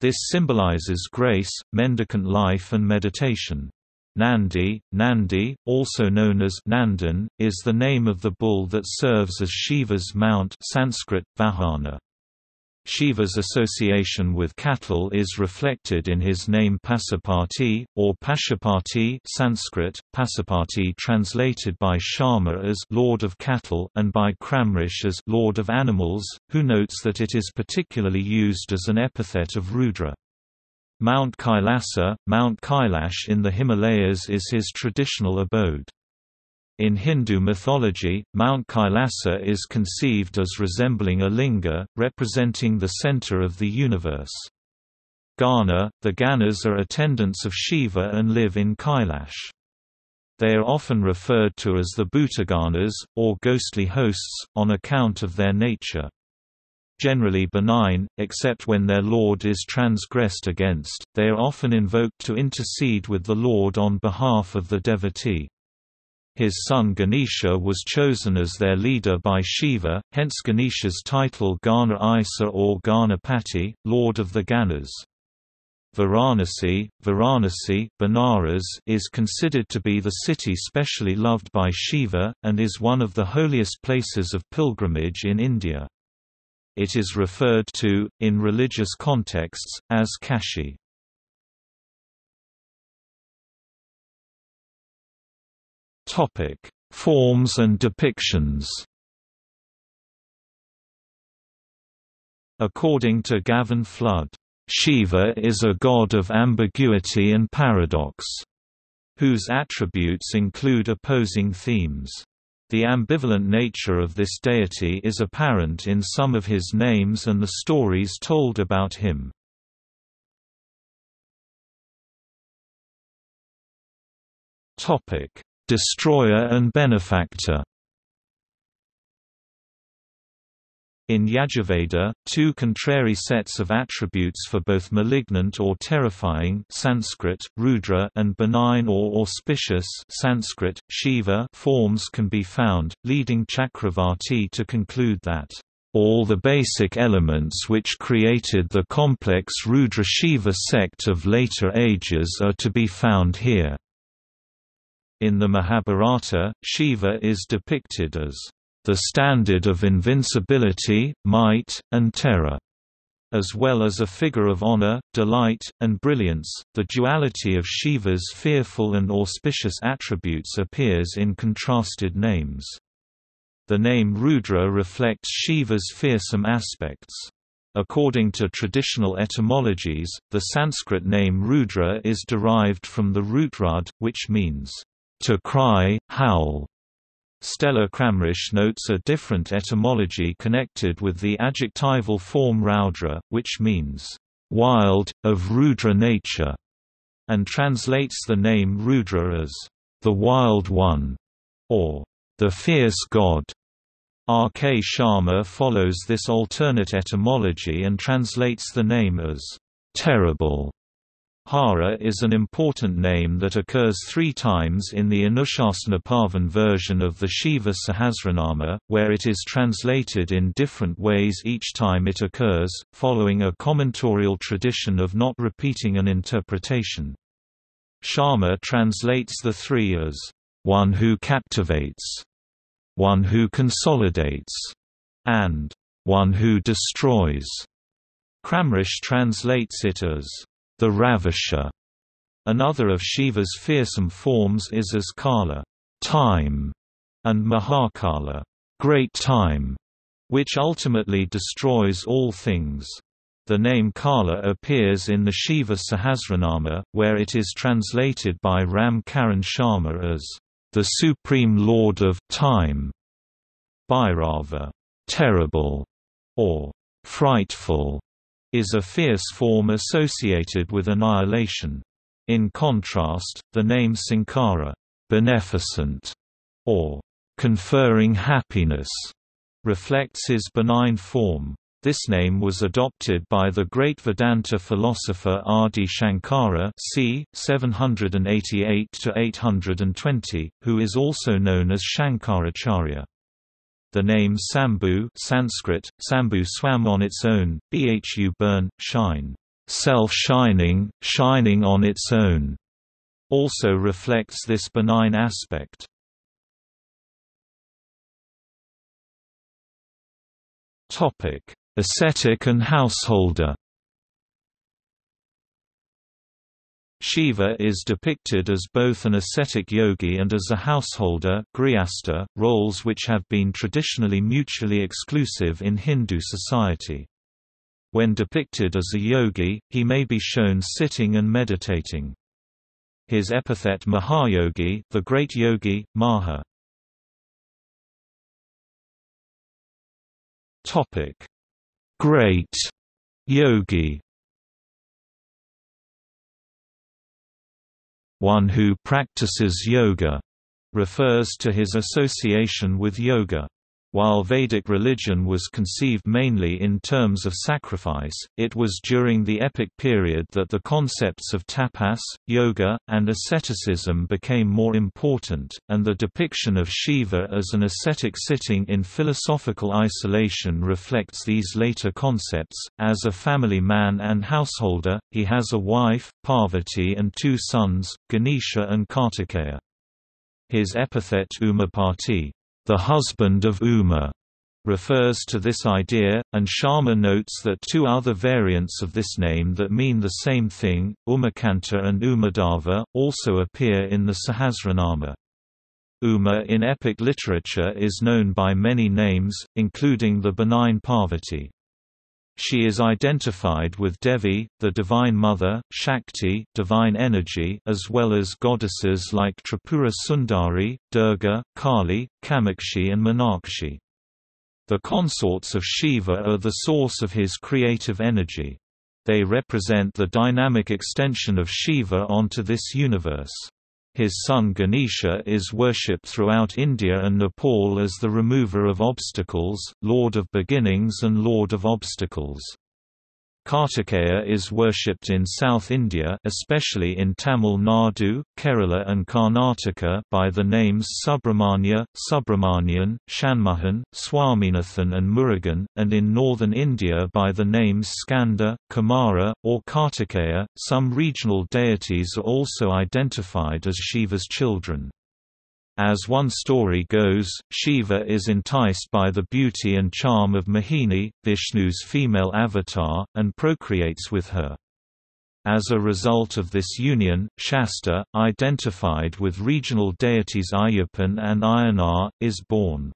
This symbolizes grace, mendicant life and meditation. Nandi, Nandi, also known as Nandan, is the name of the bull that serves as Shiva's mount Sanskrit, Vahana. Shiva's association with cattle is reflected in his name Pasupati, or Pashupati Sanskrit, Pasupati translated by Sharma as Lord of Cattle and by Kramrish as Lord of Animals, who notes that it is particularly used as an epithet of Rudra. Mount Kailasa, Mount Kailash in the Himalayas is his traditional abode. In Hindu mythology, Mount Kailasa is conceived as resembling a linga, representing the center of the universe. Gana, the Ganas are attendants of Shiva and live in Kailash. They are often referred to as the Bhutaganas, or ghostly hosts, on account of their nature. Generally benign, except when their lord is transgressed against, they are often invoked to intercede with the lord on behalf of the devotee. His son Ganesha was chosen as their leader by Shiva, hence Ganesha's title Gana Isa or Ganapati, Lord of the Ganas. Varanasi, Varanasi, Banaras, is considered to be the city specially loved by Shiva, and is one of the holiest places of pilgrimage in India. It is referred to, in religious contexts, as Kashi. Topic: Forms and depictions. According to Gavin Flood, Shiva is a god of ambiguity and paradox, whose attributes include opposing themes. The ambivalent nature of this deity is apparent in some of his names and the stories told about him. Topic: Destroyer and benefactor. In Yajurveda, two contrary sets of attributes for both malignant or terrifying Sanskrit, Rudra, and benign or auspicious Sanskrit, Shiva forms can be found, leading Chakravarti to conclude that all the basic elements which created the complex Rudra-Shiva sect of later ages are to be found here. In the Mahabharata, Shiva is depicted as the standard of invincibility, might, and terror, as well as a figure of honor, delight, and brilliance. The duality of Shiva's fearful and auspicious attributes appears in contrasted names. The name Rudra reflects Shiva's fearsome aspects. According to traditional etymologies, the Sanskrit name Rudra is derived from the root rud, which means to cry, howl. Stella Kramrish notes a different etymology connected with the adjectival form Raudra, which means, wild, of Rudra nature, and translates the name Rudra as, the wild one, or, the fierce god. R. K. Sharma follows this alternate etymology and translates the name as, terrible. Hara is an important name that occurs three times in the Anushasanapavan version of the Shiva Sahasranama, where it is translated in different ways each time it occurs, following a commentorial tradition of not repeating an interpretation. Sharma translates the three as, one who captivates, one who consolidates, and one who destroys. Kramrish translates it as, the Ravisher, Another of Shiva's fearsome forms is as Kala, time, and Mahakala, great time, which ultimately destroys all things. The name Kala appears in the Shiva Sahasranama, where it is translated by Ram Karan Sharma as the Supreme Lord of Time, Bhairava, terrible, or frightful, is a fierce form associated with annihilation. In contrast, the name Sankara, beneficent, or conferring happiness, reflects his benign form. This name was adopted by the great Vedanta philosopher Adi Shankara (c. seven eighty-eight to eight twenty), who is also known as Shankaracharya. The name Sambhu (Sanskrit: Sambhu swam on its own, bhu burn, shine, self-shining, shining on its own) also reflects this benign aspect. Topic: ascetic and householder. Shiva is depicted as both an ascetic yogi and as a householder, grihastha, roles which have been traditionally mutually exclusive in Hindu society. When depicted as a yogi, he may be shown sitting and meditating. His epithet Mahayogi, the great yogi, Maha. Topic: great yogi. One who practices yoga refers to his association with yoga. While Vedic religion was conceived mainly in terms of sacrifice, it was during the epic period that the concepts of tapas, yoga, and asceticism became more important, and the depiction of Shiva as an ascetic sitting in philosophical isolation reflects these later concepts. As a family man and householder, he has a wife, Parvati, and two sons, Ganesha and Kartikeya. His epithet Umapati, the husband of Uma, refers to this idea, and Sharma notes that two other variants of this name that mean the same thing, Umakanta and Umadava, also appear in the Sahasranama. Uma in epic literature is known by many names, including the benign Parvati. She is identified with Devi, the divine mother, Shakti, divine energy, as well as goddesses like Tripura Sundari, Durga, Kali, Kamakshi and Manakshi. The consorts of Shiva are the source of his creative energy. They represent the dynamic extension of Shiva onto this universe. His son Ganesha is worshipped throughout India and Nepal as the remover of obstacles, lord of beginnings and lord of obstacles. Kartikeya is worshipped in South India, especially in Tamil Nadu, Kerala and Karnataka, by the names Subramanya, Subramanian, Shanmuhan, Swaminathan and Murugan, and in northern India by the names Skanda, Kumara, or Kartikeya. Some regional deities are also identified as Shiva's children. As one story goes, Shiva is enticed by the beauty and charm of Mohini, Vishnu's female avatar, and procreates with her. As a result of this union, Shasta, identified with regional deities Ayyappan and Ayanar, is born.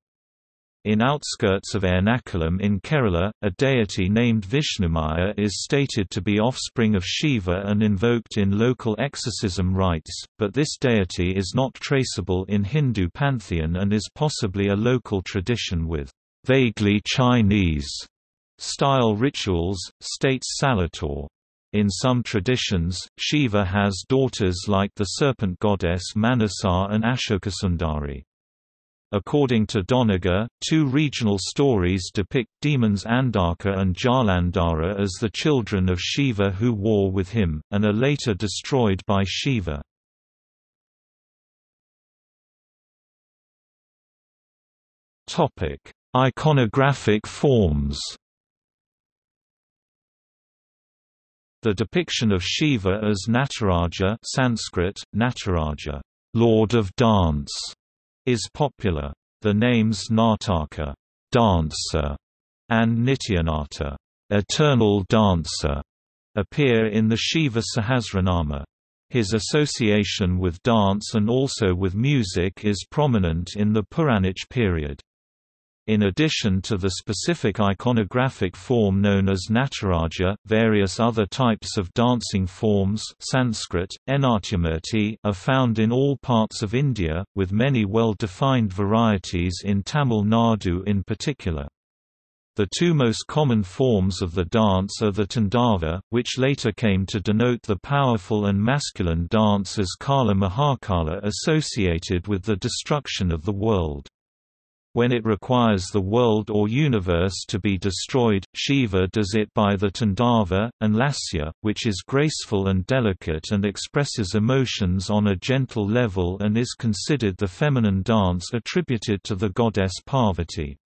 In outskirts of Ernakulam in Kerala, a deity named Vishnumaya is stated to be offspring of Shiva and invoked in local exorcism rites, but this deity is not traceable in Hindu pantheon and is possibly a local tradition with vaguely Chinese-style rituals, states Salator. In some traditions, Shiva has daughters like the serpent goddess Manasar and Ashokasundari. According to Doniger, two regional stories depict demons Andaka and Jalandhara as the children of Shiva who war with him, and are later destroyed by Shiva. Iconographic forms. The depiction of Shiva as Nataraja (Sanskrit: Nataraja, Lord of Dance) is popular. The names Nartaka, dancer, and Nityanata, eternal dancer, appear in the Shiva Sahasranama. His association with dance and also with music is prominent in the Puranic period. In addition to the specific iconographic form known as Nataraja, various other types of dancing forms Sanskrit, Enatyamurti, are found in all parts of India, with many well-defined varieties in Tamil Nadu in particular. The two most common forms of the dance are the Tandava, which later came to denote the powerful and masculine dance as Kala Mahakala associated with the destruction of the world. When it requires the world or universe to be destroyed, Shiva does it by the Tandava, and Lasya, which is graceful and delicate and expresses emotions on a gentle level and is considered the feminine dance attributed to the goddess Parvati.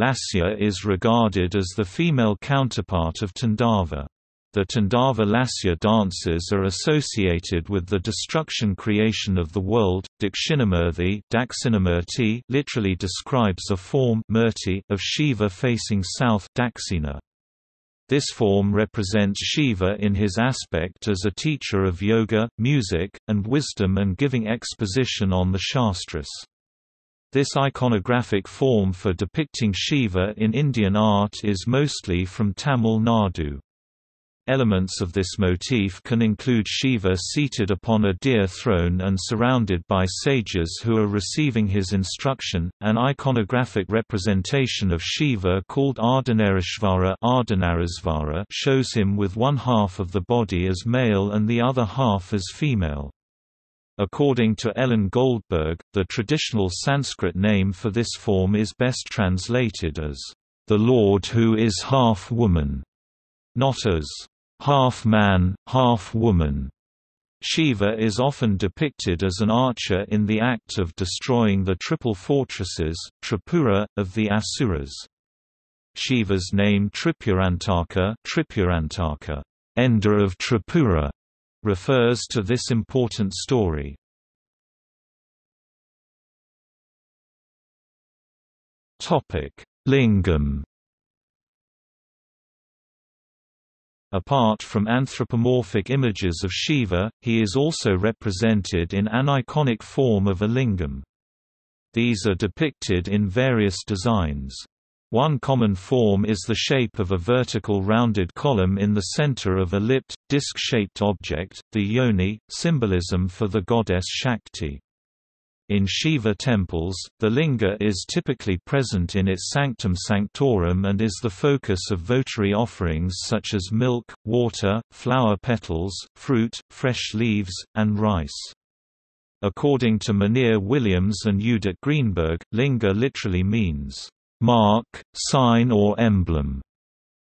Lasya is regarded as the female counterpart of Tandava. The Tandava-Lasya dances are associated with the destruction-creation of the world. Dakshinamurthi literally describes a form murti of Shiva facing south Daksina. This form represents Shiva in his aspect as a teacher of yoga, music, and wisdom and giving exposition on the Shastras. This iconographic form for depicting Shiva in Indian art is mostly from Tamil Nadu. Elements of this motif can include Shiva seated upon a deer throne and surrounded by sages who are receiving his instruction. An iconographic representation of Shiva called Ardhanarishvara shows him with one half of the body as male and the other half as female. According to Ellen Goldberg, the traditional Sanskrit name for this form is best translated as, "...the Lord who is half-woman", not as, "...half-man, half-woman". Shiva is often depicted as an archer in the act of destroying the triple fortresses, Tripura, of the Asuras. Shiva's name Tripurantaka, Tripurantaka, ender of Tripura, refers to this important story. Topic: Lingam. Apart from anthropomorphic images of Shiva, he is also represented in an iconic form of a lingam. These are depicted in various designs. One common form is the shape of a vertical rounded column in the center of a lipped, disc-shaped object, the yoni, symbolism for the goddess Shakti. In Shiva temples, the linga is typically present in its sanctum sanctorum and is the focus of votary offerings such as milk, water, flower petals, fruit, fresh leaves, and rice. According to Mynheer Williams and Judith Greenberg, linga literally means mark, sign or emblem,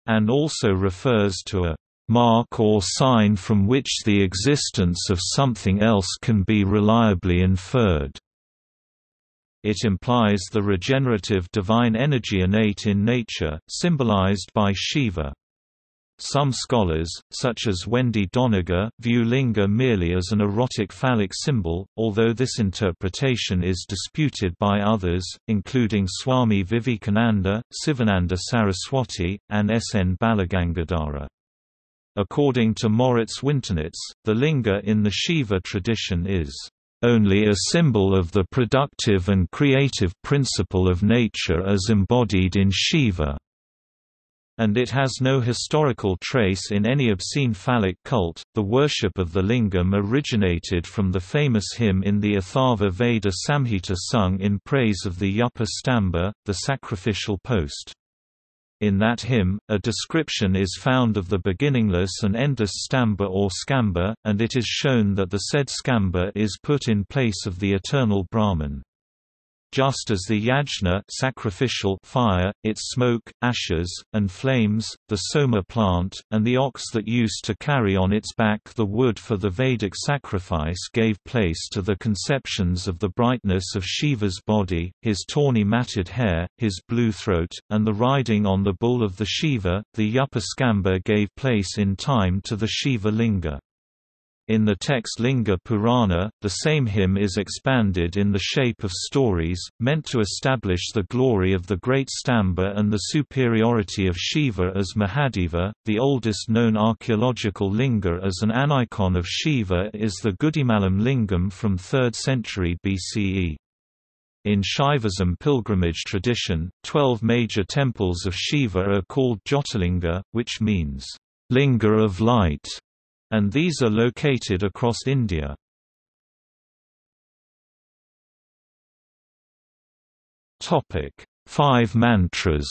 and also refers to a mark or sign from which the existence of something else can be reliably inferred. It implies the regenerative divine energy innate in nature, symbolized by Shiva. Some scholars, such as Wendy Doniger, view linga merely as an erotic phallic symbol, although this interpretation is disputed by others, including Swami Vivekananda, Sivananda Saraswati, and S. N. Balagangadhara. According to Moritz Wintenitz, the linga in the Shiva tradition is only a symbol of the productive and creative principle of nature as embodied in Shiva, and it has no historical trace in any obscene phallic cult. The worship of the lingam originated from the famous hymn in the Atharva Veda Samhita sung in praise of the Yapa Stamba, the sacrificial post. In that hymn, a description is found of the beginningless and endless stamba or skamba, and it is shown that the said skamba is put in place of the eternal Brahman. Just as the yajna sacrificial fire, its smoke, ashes, and flames, the soma plant, and the ox that used to carry on its back the wood for the Vedic sacrifice gave place to the conceptions of the brightness of Shiva's body, his tawny matted hair, his blue throat, and the riding on the bull of the Shiva, the Yapa Skamba gave place in time to the Shiva linga. In the text Linga Purana, the same hymn is expanded in the shape of stories, meant to establish the glory of the great Stamba and the superiority of Shiva as Mahadeva. The oldest known archaeological linga as an anicon of Shiva is the Gudimalam Lingam from third century B C E. In Shaivism pilgrimage tradition, twelve major temples of Shiva are called Jyotirlinga, which means, "linga of light", and these are located across India. Five mantras.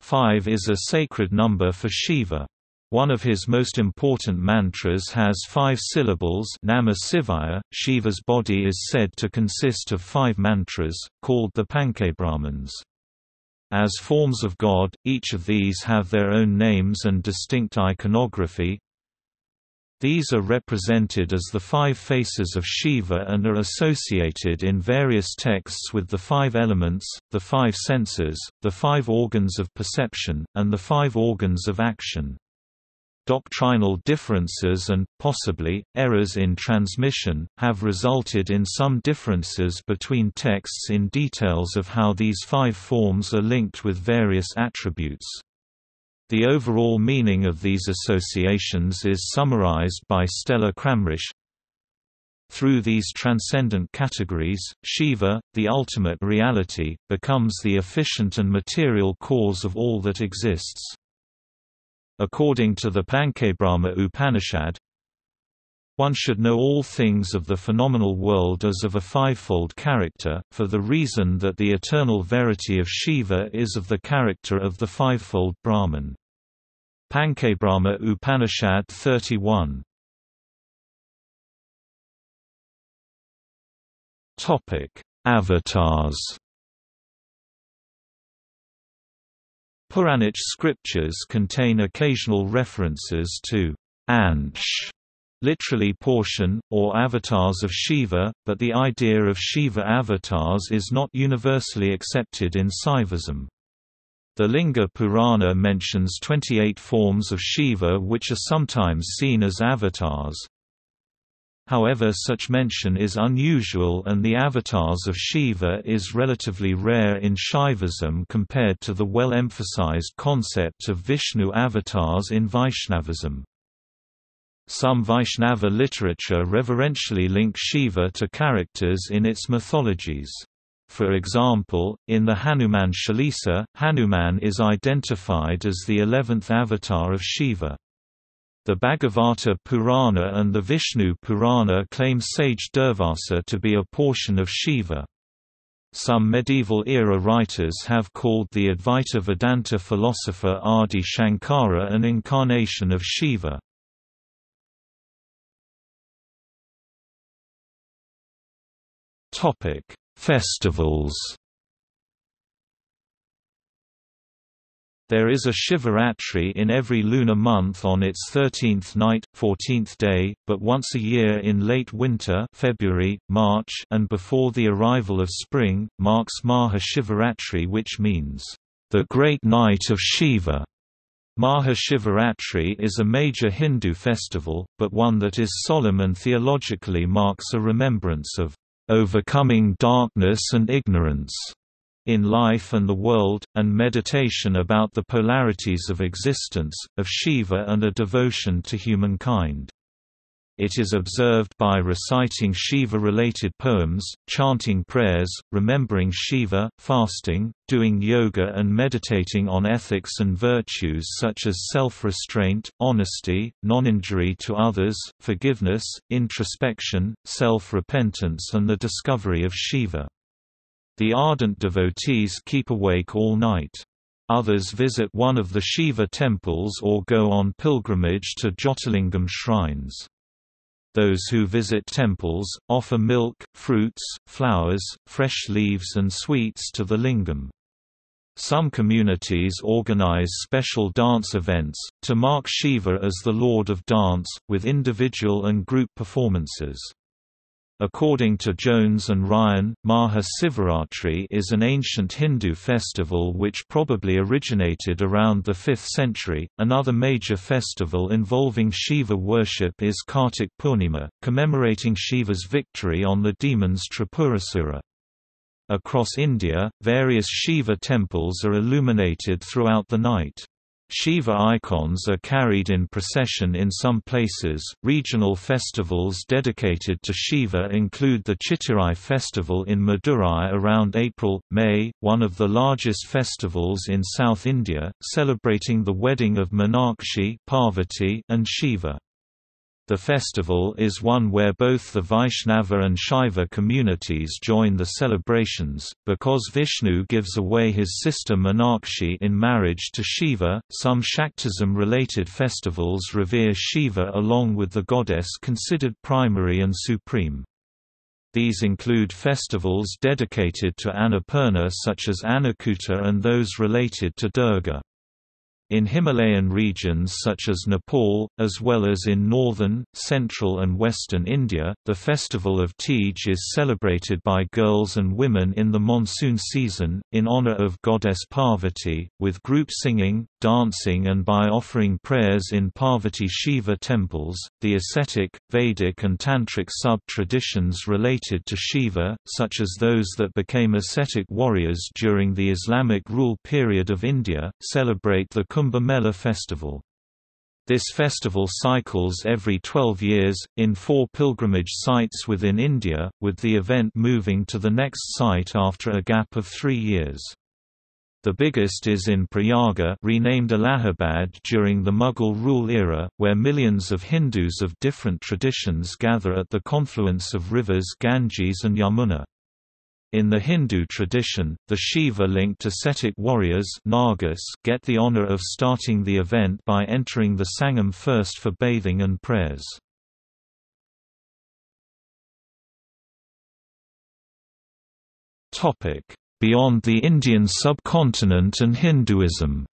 Five is a sacred number for Shiva. One of his most important mantras has five syllables, Namah Shivaya. Shiva's body is said to consist of five mantras, called the Panchabrahmans. As forms of God, each of these have their own names and distinct iconography. These are represented as the five faces of Shiva and are associated in various texts with the five elements, the five senses, the five organs of perception, and the five organs of action. Doctrinal differences and, possibly, errors in transmission, have resulted in some differences between texts in details of how these five forms are linked with various attributes. The overall meaning of these associations is summarized by Stella Kramrisch. Through these transcendent categories, Shiva, the ultimate reality, becomes the efficient and material cause of all that exists. According to the Panchabrahma Upanishad, one should know all things of the phenomenal world as of a fivefold character, for the reason that the eternal verity of Shiva is of the character of the fivefold Brahman. Panchabrahma Upanishad thirty-one. Avatars. Puranic scriptures contain occasional references to ansh, literally portion, or avatars of Shiva, but the idea of Shiva avatars is not universally accepted in Shaivism. The Linga Purana mentions twenty-eight forms of Shiva which are sometimes seen as avatars. However, such mention is unusual and the avatars of Shiva is relatively rare in Shaivism compared to the well-emphasized concept of Vishnu avatars in Vaishnavism. Some Vaishnava literature reverentially links Shiva to characters in its mythologies. For example, in the Hanuman Chalisa, Hanuman is identified as the eleventh avatar of Shiva. The Bhagavata Purana and the Vishnu Purana claim sage Durvasa to be a portion of Shiva. Some medieval-era writers have called the Advaita Vedanta philosopher Adi Shankara an incarnation of Shiva. Festivals. There is a Shivaratri in every lunar month on its thirteenth night, fourteenth day, but once a year in late winter February, March, and before the arrival of spring, marks Maha Shivaratri, which means, "the great night of Shiva". Maha Shivaratri is a major Hindu festival, but one that is solemn and theologically marks a remembrance of "overcoming darkness and ignorance" in life and the world, and meditation about the polarities of existence, of Shiva and a devotion to humankind. It is observed by reciting Shiva-related poems, chanting prayers, remembering Shiva, fasting, doing yoga and meditating on ethics and virtues such as self-restraint, honesty, non-injury to others, forgiveness, introspection, self-repentance and the discovery of Shiva. The ardent devotees keep awake all night. Others visit one of the Shiva temples or go on pilgrimage to Jyotirlingam shrines. Those who visit temples offer milk, fruits, flowers, fresh leaves, and sweets to the lingam. Some communities organize special dance events to mark Shiva as the Lord of Dance, with individual and group performances. According to Jones and Ryan, Maha Sivaratri is an ancient Hindu festival which probably originated around the fifth century. Another major festival involving Shiva worship is Kartik Purnima, commemorating Shiva's victory on the demons Tripurasura. Across India, various Shiva temples are illuminated throughout the night. Shiva icons are carried in procession in some places. Regional festivals dedicated to Shiva include the Chittirai festival in Madurai around April May, one of the largest festivals in South India, celebrating the wedding of Meenakshi, Parvati, and Shiva. The festival is one where both the Vaishnava and Shaiva communities join the celebrations. Because Vishnu gives away his sister Meenakshi in marriage to Shiva, some Shaktism-related festivals revere Shiva along with the goddess considered primary and supreme. These include festivals dedicated to Annapurna such as Annakuta and those related to Durga. In Himalayan regions such as Nepal, as well as in northern, central and western India, the festival of Tej is celebrated by girls and women in the monsoon season, in honor of goddess Parvati, with group singing, dancing and by offering prayers in Parvati Shiva temples. The ascetic, Vedic and Tantric sub-traditions related to Shiva, such as those that became ascetic warriors during the Islamic rule period of India, celebrate the Kumbh Mela festival. This festival cycles every twelve years, in four pilgrimage sites within India, with the event moving to the next site after a gap of three years. The biggest is in Prayaga, renamed Allahabad during the Mughal rule era, where millions of Hindus of different traditions gather at the confluence of rivers Ganges and Yamuna. In the Hindu tradition, the Shiva-linked ascetic warriors Nagas get the honor of starting the event by entering the Sangam first for bathing and prayers. Beyond the Indian subcontinent and Hinduism.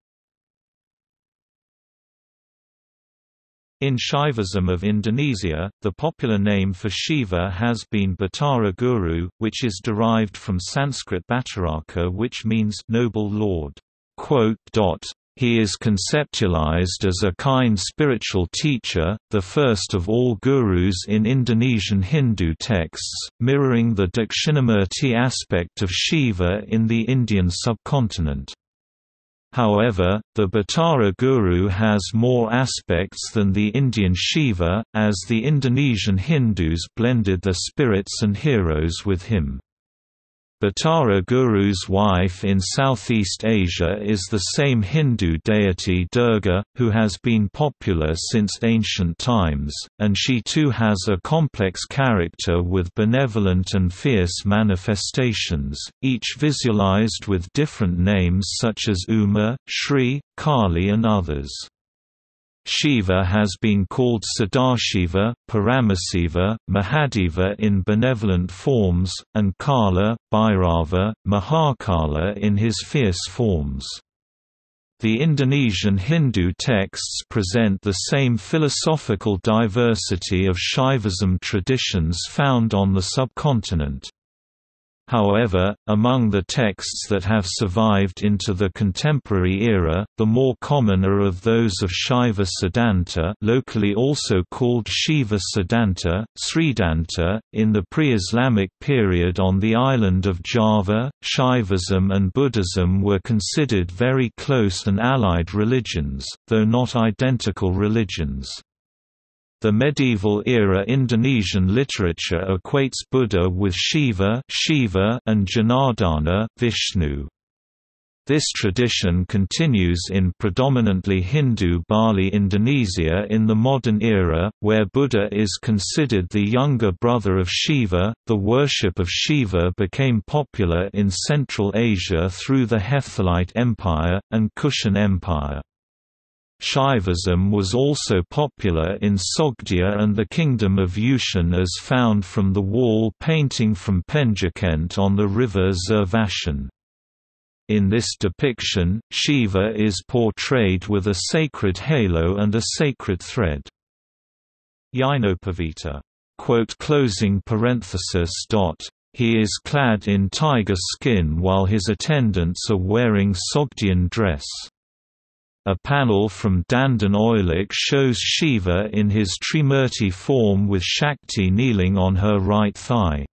In Shaivism of Indonesia, the popular name for Shiva has been Batara Guru, which is derived from Sanskrit Bhattaraka, which means noble lord. He is conceptualized as a kind spiritual teacher, the first of all gurus in Indonesian Hindu texts, mirroring the Dakshinamurti aspect of Shiva in the Indian subcontinent. However, the Batara Guru has more aspects than the Indian Shiva, as the Indonesian Hindus blended their spirits and heroes with him. Batara Guru's wife in Southeast Asia is the same Hindu deity Durga, who has been popular since ancient times, and she too has a complex character with benevolent and fierce manifestations, each visualized with different names such as Uma, Shri, Kali and others. Shiva has been called Sadashiva, Paramasiva, Mahadeva in benevolent forms, and Kala, Bhairava, Mahakala in his fierce forms. The Indonesian Hindu texts present the same philosophical diversity of Shaivism traditions found on the subcontinent. However, among the texts that have survived into the contemporary era, the more common are of those of Shaiva Siddhanta, locally also called Shiva Siddhanta, Sridhanta. In the pre-Islamic period on the island of Java, Shaivism and Buddhism were considered very close and allied religions, though not identical religions. The medieval era Indonesian literature equates Buddha with Shiva, Shiva and Janardana, Vishnu. This tradition continues in predominantly Hindu Bali Indonesia in the modern era, where Buddha is considered the younger brother of Shiva. The worship of Shiva became popular in Central Asia through the Hephthalite Empire and Kushan Empire. Shaivism was also popular in Sogdia and the Kingdom of Yushan as found from the wall painting from Penjakent on the river Zervashan. In this depiction, Shiva is portrayed with a sacred halo and a sacred thread. Yainopavita Quote closing parenthesis dot. He is clad in tiger skin while his attendants are wearing Sogdian dress. A panel from Dandan Oilik shows Shiva in his Trimurti form with Shakti kneeling on her right thigh.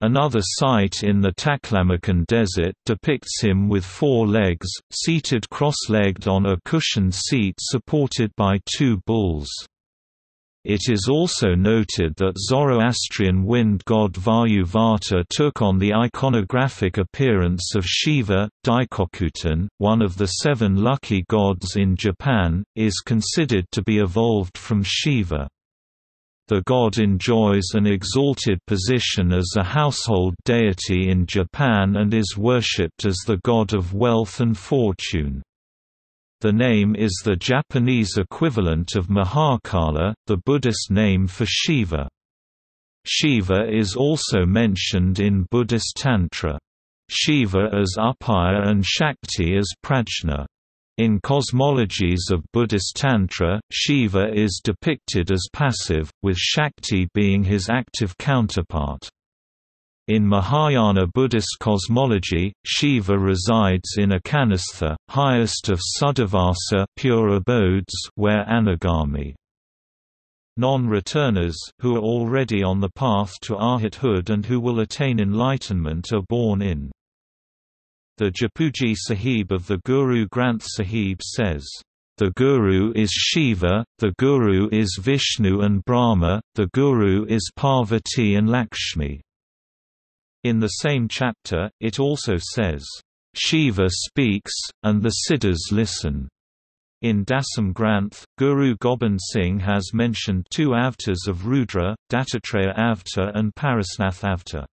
Another site in the Taklamakan desert depicts him with four legs, seated cross-legged on a cushioned seat supported by two bulls. It is also noted that Zoroastrian wind god Vayuvata took on the iconographic appearance of Shiva. Daikokutan, one of the seven lucky gods in Japan, is considered to be evolved from Shiva. The god enjoys an exalted position as a household deity in Japan and is worshipped as the god of wealth and fortune. The name is the Japanese equivalent of Mahakala, the Buddhist name for Shiva. Shiva is also mentioned in Buddhist Tantra. Shiva as Upaya and Shakti as Prajna. In cosmologies of Buddhist Tantra, Shiva is depicted as passive, with Shakti being his active counterpart. In Mahayana Buddhist cosmology, Shiva resides in Akanastha, highest of Suddhavasa pure abodes, where Anagami non-returners, who are already on the path to arhathood and who will attain enlightenment are born in. The Japuji Sahib of the Guru Granth Sahib says, "The Guru is Shiva, the Guru is Vishnu and Brahma, the Guru is Parvati and Lakshmi." In the same chapter, it also says, "Shiva speaks, and the Siddhas listen." In Dasam Granth, Guru Gobind Singh has mentioned two avatars of Rudra, Dattatreya Avatar and Parasnath Avatar.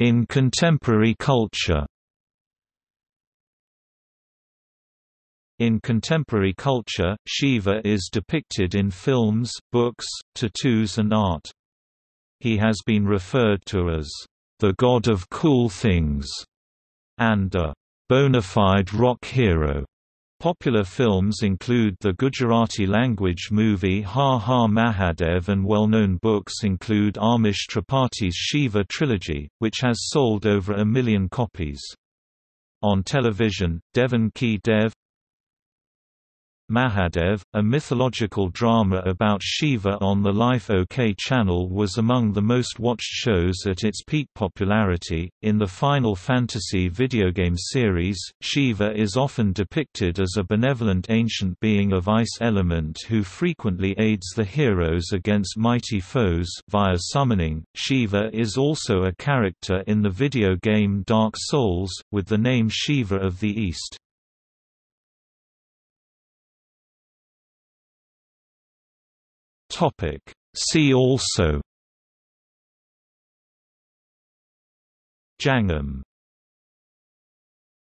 In contemporary culture. In contemporary culture, Shiva is depicted in films, books, tattoos and art. He has been referred to as, "the god of cool things", and a "bona fide rock hero". Popular films include the Gujarati-language movie Ha Ha Mahadev, and well-known books include Amish Tripaఠi's Shiva trilogy, which has sold over a million copies. On television, Devan Ki Dev Mahadev, a mythological drama about Shiva on the Life OK channel, was among the most watched shows at its peak popularity. In the Final Fantasy video game series, Shiva is often depicted as a benevolent ancient being of ice element who frequently aids the heroes against mighty foes via summoning. Shiva is also a character in the video game Dark Souls, with the name Shiva of the East. See also: Jangam.